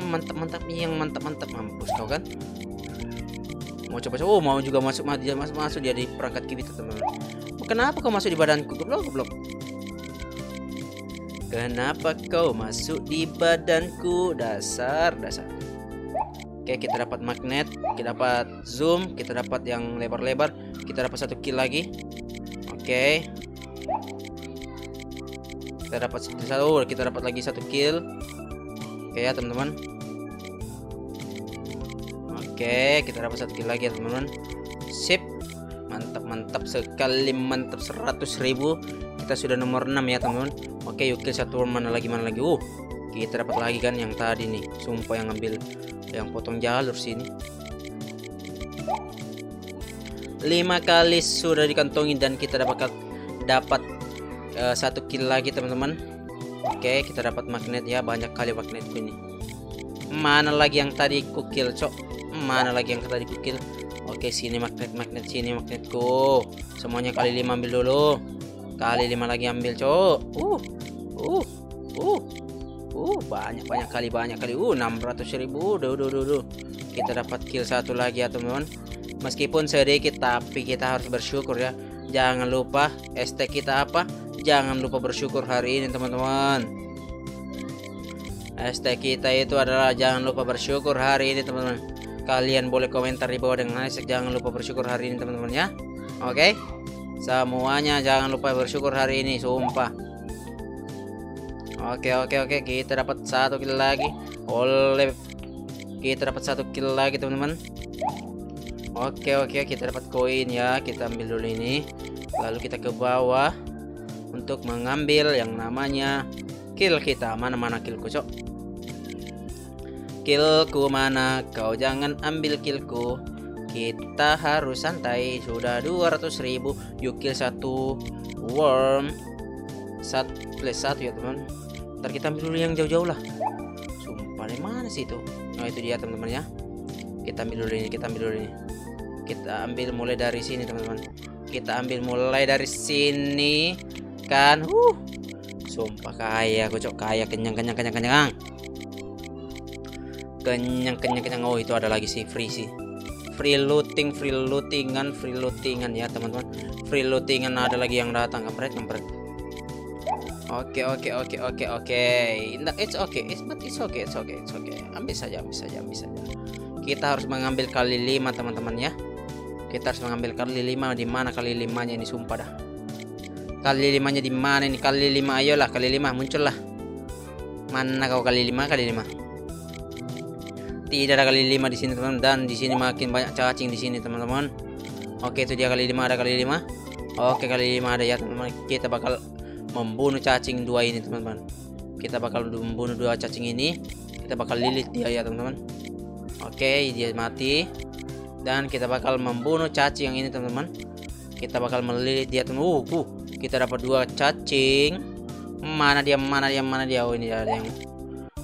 mantap-mantap mampus tau kan. Mau coba-coba, oh mau juga masuk dia di perangkat kiri tuh teman-teman. Kenapa kau masuk di badanku, goblok? Kenapa kau masuk di badanku, dasar? Oke, kita dapat magnet, kita dapat zoom, kita dapat yang lebar-lebar, kita dapat satu kill lagi. Oke, kita dapat satu, kita dapat lagi satu kill. Oke ya teman-teman. Oke, kita dapat satu kill lagi ya teman-teman. Sip, mantap sekali, mantap 100.000. Kita sudah nomor 6 ya teman-teman. Oke, yuk kill satu, mana lagi. Kita dapat lagi kan yang tadi nih, sumpah yang ngambil, yang potong jalur sini. 5 kali sudah dikantongin dan kita dapat satu kill lagi teman-teman. Oke, kita dapat magnet ya, banyak kali magnetku ini. Mana lagi yang tadi kukil cok, oke, sini magnet, sini magnetku, semuanya kali 5 ambil dulu, kali 5 lagi ambil cok. Banyak kali 600.000. Duh. Kita dapat kill satu lagi ya teman-teman. Meskipun sedikit tapi kita harus bersyukur ya. Jangan lupa hashtag kita apa? Jangan lupa bersyukur hari ini teman-teman. Hashtag kita itu adalah jangan lupa bersyukur hari ini teman-teman. Kalian boleh komentar di bawah dengan hashtag jangan lupa bersyukur hari ini teman-teman ya. Oke. Semuanya jangan lupa bersyukur hari ini, sumpah. Oke, kita dapat satu kill lagi. Teman-teman. Oke, kita dapat koin ya. Kita ambil dulu ini. Lalu kita ke bawah untuk mengambil yang namanya kill kita. Mana killku, cok? Killku mana? Kau jangan ambil killku. Kita harus santai. Sudah 200.000. Yuk kill satu worm. +1 ya, teman. Ntar kita ambil dulu yang jauh-jauh lah. Sumpah, dari mana sih itu? Nah, itu dia teman-teman ya. Kita ambil dulu ini, Kita ambil mulai dari sini teman-teman. Kan. Sumpah kaya kocok, kaya kenyang. Kenyang. Oh, itu ada lagi sih, free sih. Free lootingan ya teman-teman. Free lootingan, ada lagi yang datang, kampret. Oke. It's okay. Ambil saja. Kita harus mengambil kali 5 teman-teman ya. Kita harus mengambil kali 5. Di mana kali 5-nya ini, sumpah dah. Kali 5-nya di mana ini? Kali 5, ayolah kali 5 muncullah. Mana kau kali 5? Tidak ada kali 5 di sini teman-teman, dan di sini makin banyak cacing di sini teman-teman. Oke, itu dia kali 5, ada kali 5. Oke, kali 5 ada ya teman-teman. Kita bakal membunuh cacing 2 ini teman-teman. Kita bakal membunuh 2 cacing ini. Kita bakal lilit dia ya teman-teman. Oke, dia mati. Dan kita bakal membunuh cacing yang ini teman-teman. Kita bakal melilit dia teman-teman. Kita dapat 2 cacing. Mana dia? Oh, ini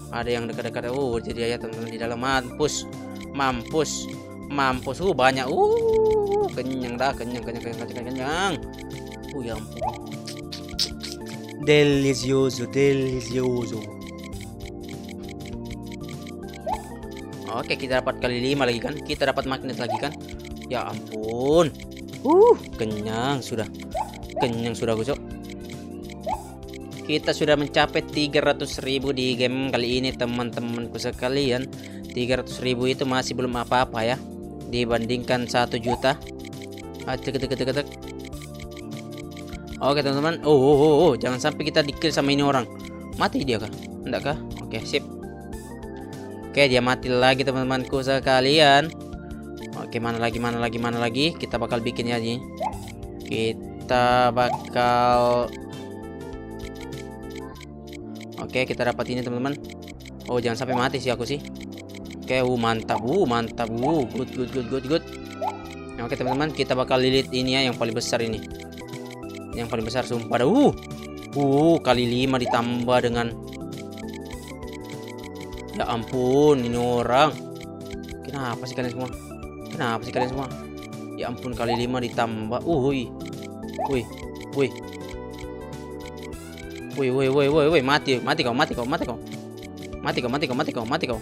ada yang dekat-dekat. Jadi dia ya teman-teman di dalam. Mampus. Banyak. Kenyang dah, kenyang. Ya ampun. Delicioso. Oke, kita dapat kali 5 lagi kan. Kita dapat magnet lagi kan. Ya ampun. Kenyang sudah gosok. Kita sudah mencapai 300.000 di game kali ini teman-temanku sekalian. 300.000 itu masih belum apa-apa ya, dibandingkan 1 juta. Oke teman-teman. Jangan sampai kita di-kill sama ini orang. Mati dia kah? Enggak kah? Oke, sip. Oke, dia mati lagi teman-temanku sekalian. Oke, mana lagi? Kita bakal bikin ya ini. Oke, kita dapat ini teman-teman. Oh, jangan sampai mati sih aku sih. Oke, mantap. Good. Oke teman-teman, kita bakal lilit ini ya, yang paling besar ini. Sumpah kali 5 ditambah dengan, ya ampun, ini orang. Kenapa sih kalian semua? Ya ampun, kali 5 ditambah. Woi, mati kau. Mati kau, mati kau, mati kau, mati kau.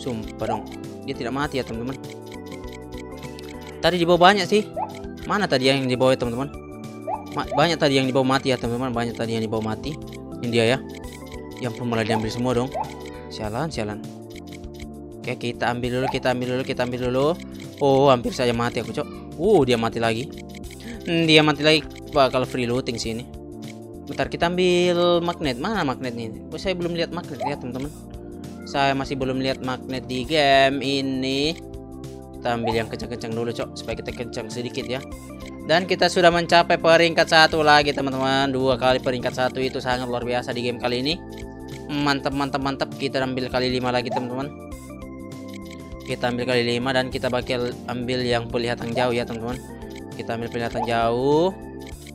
Sumpah dong, dia tidak mati ya teman-teman. Tadi di bawah banyak sih. Mana tadi yang di bawah ya teman-teman? Banyak tadi yang di bawah mati ya teman-teman. Banyak tadi yang di bawah mati. Ini dia ya. Yang pun malah diambil semua dong. Sialan, sialan. Oke, kita ambil dulu, kita ambil dulu, kita ambil dulu. Oh, hampir saja mati aku, Cok. Dia mati lagi. Dia mati lagi. Bakal free looting sih ini. Bentar, kita ambil magnet. Mana magnet nih? Oh, saya belum lihat magnet ya teman-teman. Saya masih belum lihat magnet di game ini. Kita ambil yang kencang-kencang dulu, Cok, supaya kita kencang sedikit ya. Dan kita sudah mencapai peringkat 1 lagi teman-teman. 2 kali peringkat 1 itu sangat luar biasa di game kali ini. Mantap, mantap, mantap. Kita ambil kali 5 lagi teman-teman. Kita ambil kali 5 dan kita bakal ambil yang penglihatan jauh ya teman-teman. Kita ambil penglihatan jauh.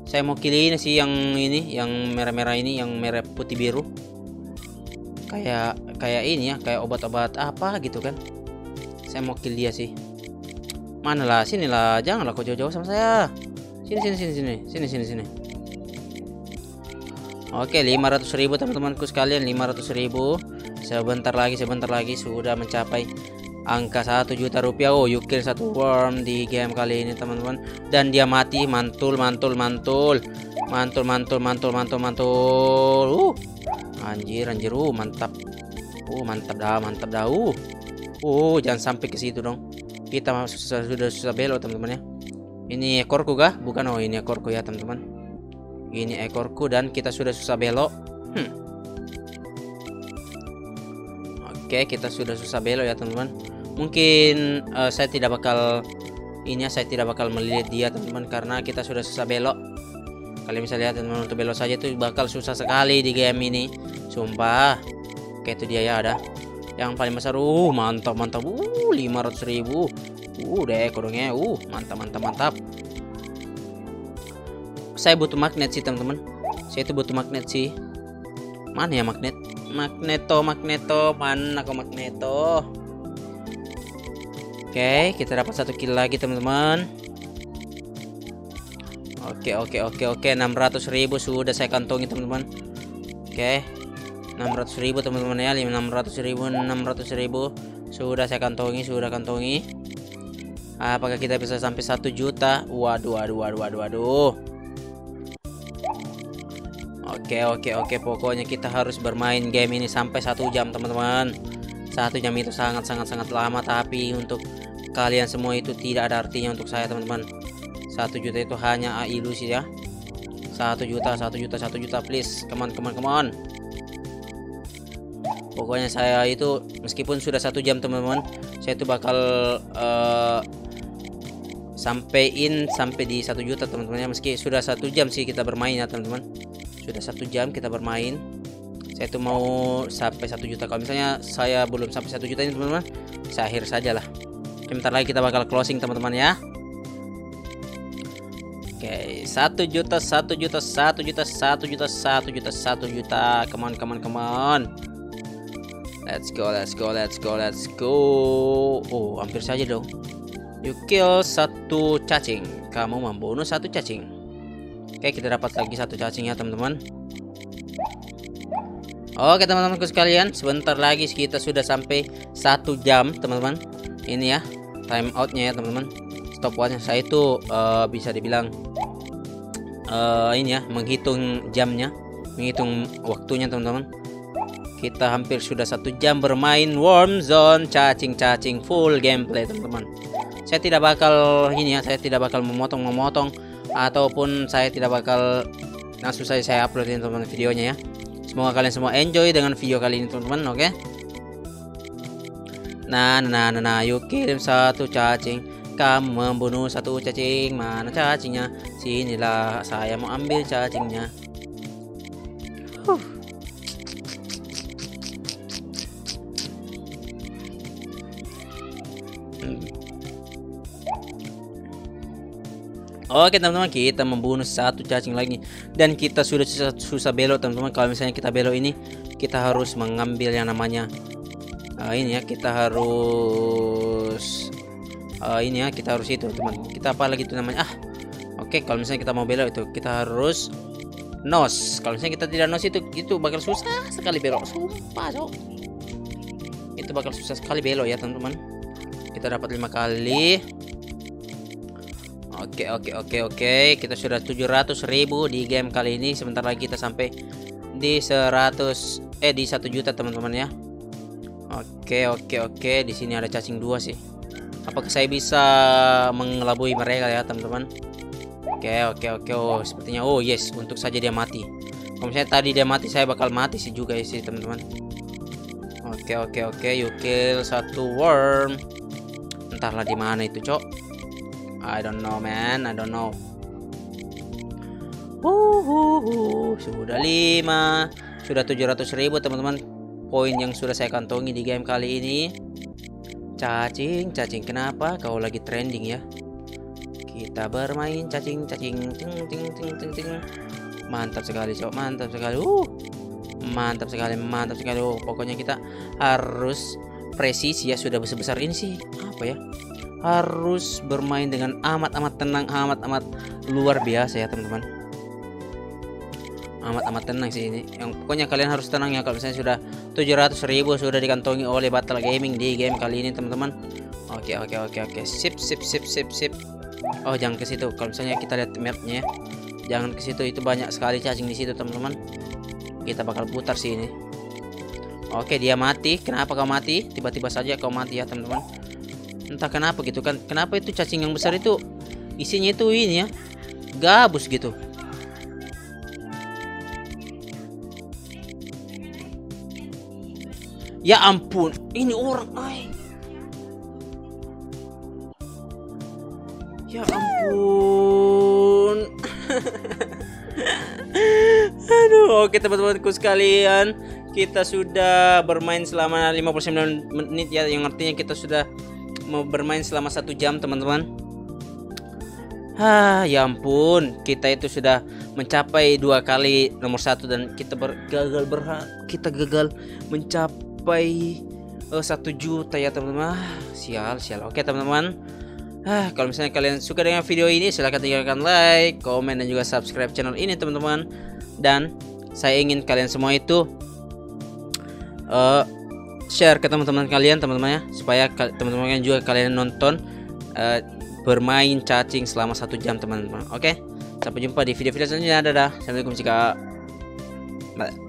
Saya mau pilih ini sih, yang ini, yang merah-merah ini, yang merah putih biru. Kayak ini ya, kayak obat-obat apa gitu kan. Saya mau pilih dia sih. Mana lah, sini lah, janganlah kau jauh-jauh sama saya. Sini, sini, sini, sini, sini, sini, sini. Oke, 500.000 teman-temanku sekalian, 500.000. Sebentar lagi sudah mencapai angka 1 juta rupiah. Oh, you kill 1 worm di game kali ini teman-teman, dan dia mati. Mantul. Anjir, mantap. Mantap dah. Jangan sampai ke situ dong. Kita sudah susah belok teman-teman ya. Ini ekorku kah? Bukan. Oh, ini ekorku ya teman-teman. Ini ekorku dan kita sudah susah belok. Oke, kita sudah susah belok ya teman-teman. Mungkin saya tidak bakal melilit dia teman-teman, karena kita sudah susah belok. Kalian bisa lihat teman-teman, untuk belok saja itu bakal susah sekali di game ini, sumpah. Oke, itu dia ya, ada yang paling besar. Mantap. 500.000. Udah kodongnya. Mantap. Saya butuh magnet sih teman-teman. Saya itu butuh magnet sih. Mana ya magnet? Magneto. Mana kok magneto? Oke, kita dapat 1 kill lagi teman-teman. Oke, 600.000 sudah saya kantongi teman-teman. Oke, 600.000 teman-teman ya, 600.000 sudah saya kantongi. Apakah kita bisa sampai 1 juta? Waduh. Oke, pokoknya kita harus bermain game ini sampai 1 jam teman-teman. 1 jam itu sangat lama, tapi untuk kalian semua itu tidak ada artinya untuk saya teman-teman. 1 juta itu hanya ilusi ya. 1 juta, please, come on. Pokoknya saya itu meskipun sudah 1 jam teman-teman, saya itu bakal sampai di 1 juta teman-teman ya. Meski sudah 1 jam sih kita bermain ya teman-teman, sudah 1 jam kita bermain. Saya itu mau sampai 1 juta. Kalau misalnya saya belum sampai 1 juta ini teman-teman, saya akhir saja lah. Bentar lagi kita bakal closing teman-teman ya. Oke, 1 juta. Come on. Let's go. Oh, hampir saja dong. You kill 1 cacing. Kamu membunuh 1 cacing. Oke, kita dapat lagi 1 cacing ya teman-teman. Oke teman-temanku sekalian, sebentar lagi kita sudah sampai 1 jam teman-teman. Ini ya time outnya ya teman-teman. Stopwatchnya saya itu bisa dibilang ini ya, menghitung jamnya, menghitung waktunya teman-teman. Kita hampir sudah 1 jam bermain Worm Zone cacing-cacing full gameplay teman-teman. Saya tidak bakal ini ya, saya tidak bakal memotong ataupun saya tidak bakal langsung saja saya uploadin teman-teman videonya ya. Semoga kalian semua enjoy dengan video kali ini teman-teman, oke? Nah, yuk kirim 1 cacing. Kamu membunuh 1 cacing. Mana cacingnya? Sinilah, saya mau ambil cacingnya. Oke teman-teman, kita membunuh 1 cacing lagi dan kita sudah susah belok teman-teman. Kalau misalnya kita belok ini, kita harus mengambil yang namanya ini ya, kita harus ini ya, kita harus itu teman. Kita apa lagi itu namanya? Oke, kalau misalnya kita mau belok itu kita harus nos. Kalau misalnya kita tidak nos itu bakal susah sekali belok. Sumpah, Cok. bakal susah sekali belok ya teman-teman. Kita dapat 5 kali. Oke. Kita sudah 700.000 di game kali ini. Sebentar lagi kita sampai di 1 juta teman-teman ya. Oke. Di sini ada cacing 2 sih. Apakah saya bisa mengelabui mereka ya teman-teman? Oke. Oh, sepertinya yes, untuk saja dia mati. Kalau misalnya tadi dia mati, saya bakal mati sih juga sih teman-teman. Oke. You kill 1 worm. Entahlah di mana itu, Cok. I don't know, man. I don't know. Sudah 5, sudah 700.000 teman-teman. Poin yang sudah saya kantongi di game kali ini. Cacing, kenapa kau lagi trending ya? Kita bermain cacing, ting. Mantap sekali, Cok. Mantap sekali. Oh, pokoknya kita harus presisi ya, sudah sebesar ini sih. Apa ya? Harus bermain dengan amat-amat tenang, amat-amat luar biasa ya, teman-teman. Amat-amat tenang sih ini. Yang pokoknya kalian harus tenang ya, kalau misalnya sudah 700.000 sudah dikantongi oleh Battala Gaming di game kali ini, teman-teman. Oke. Sip. Oh, jangan ke situ. Kalau misalnya kita lihat mapnya ya, jangan ke situ, itu banyak sekali cacing di situ, teman-teman. Kita bakal putar sih ini. Oke, dia mati. Kenapa kau mati? Tiba-tiba saja kau mati ya, teman-teman. Entah kenapa gitu kan. Kenapa itu cacing yang besar itu isinya itu ini ya, gabus gitu. Ya ampun, ini orang. Ay. Ya ampun. Aduh, oke teman-temanku sekalian, kita sudah bermain selama 59 menit ya, yang artinya kita sudah mau bermain selama 1 jam teman-teman. Ya ampun, kita itu sudah mencapai 2 kali nomor 1 dan kita gagal mencapai 1 juta ya teman-teman. Sial. Oke teman-teman. Kalau misalnya kalian suka dengan video ini, silahkan tinggalkan like, komen, dan juga subscribe channel ini teman-teman. Dan saya ingin kalian semua itu share ke teman-teman kalian, teman-teman ya, supaya teman-teman juga kalian nonton bermain cacing selama 1 jam teman-teman. Oke, sampai jumpa di video-video selanjutnya. Dadah. Assalamualaikum.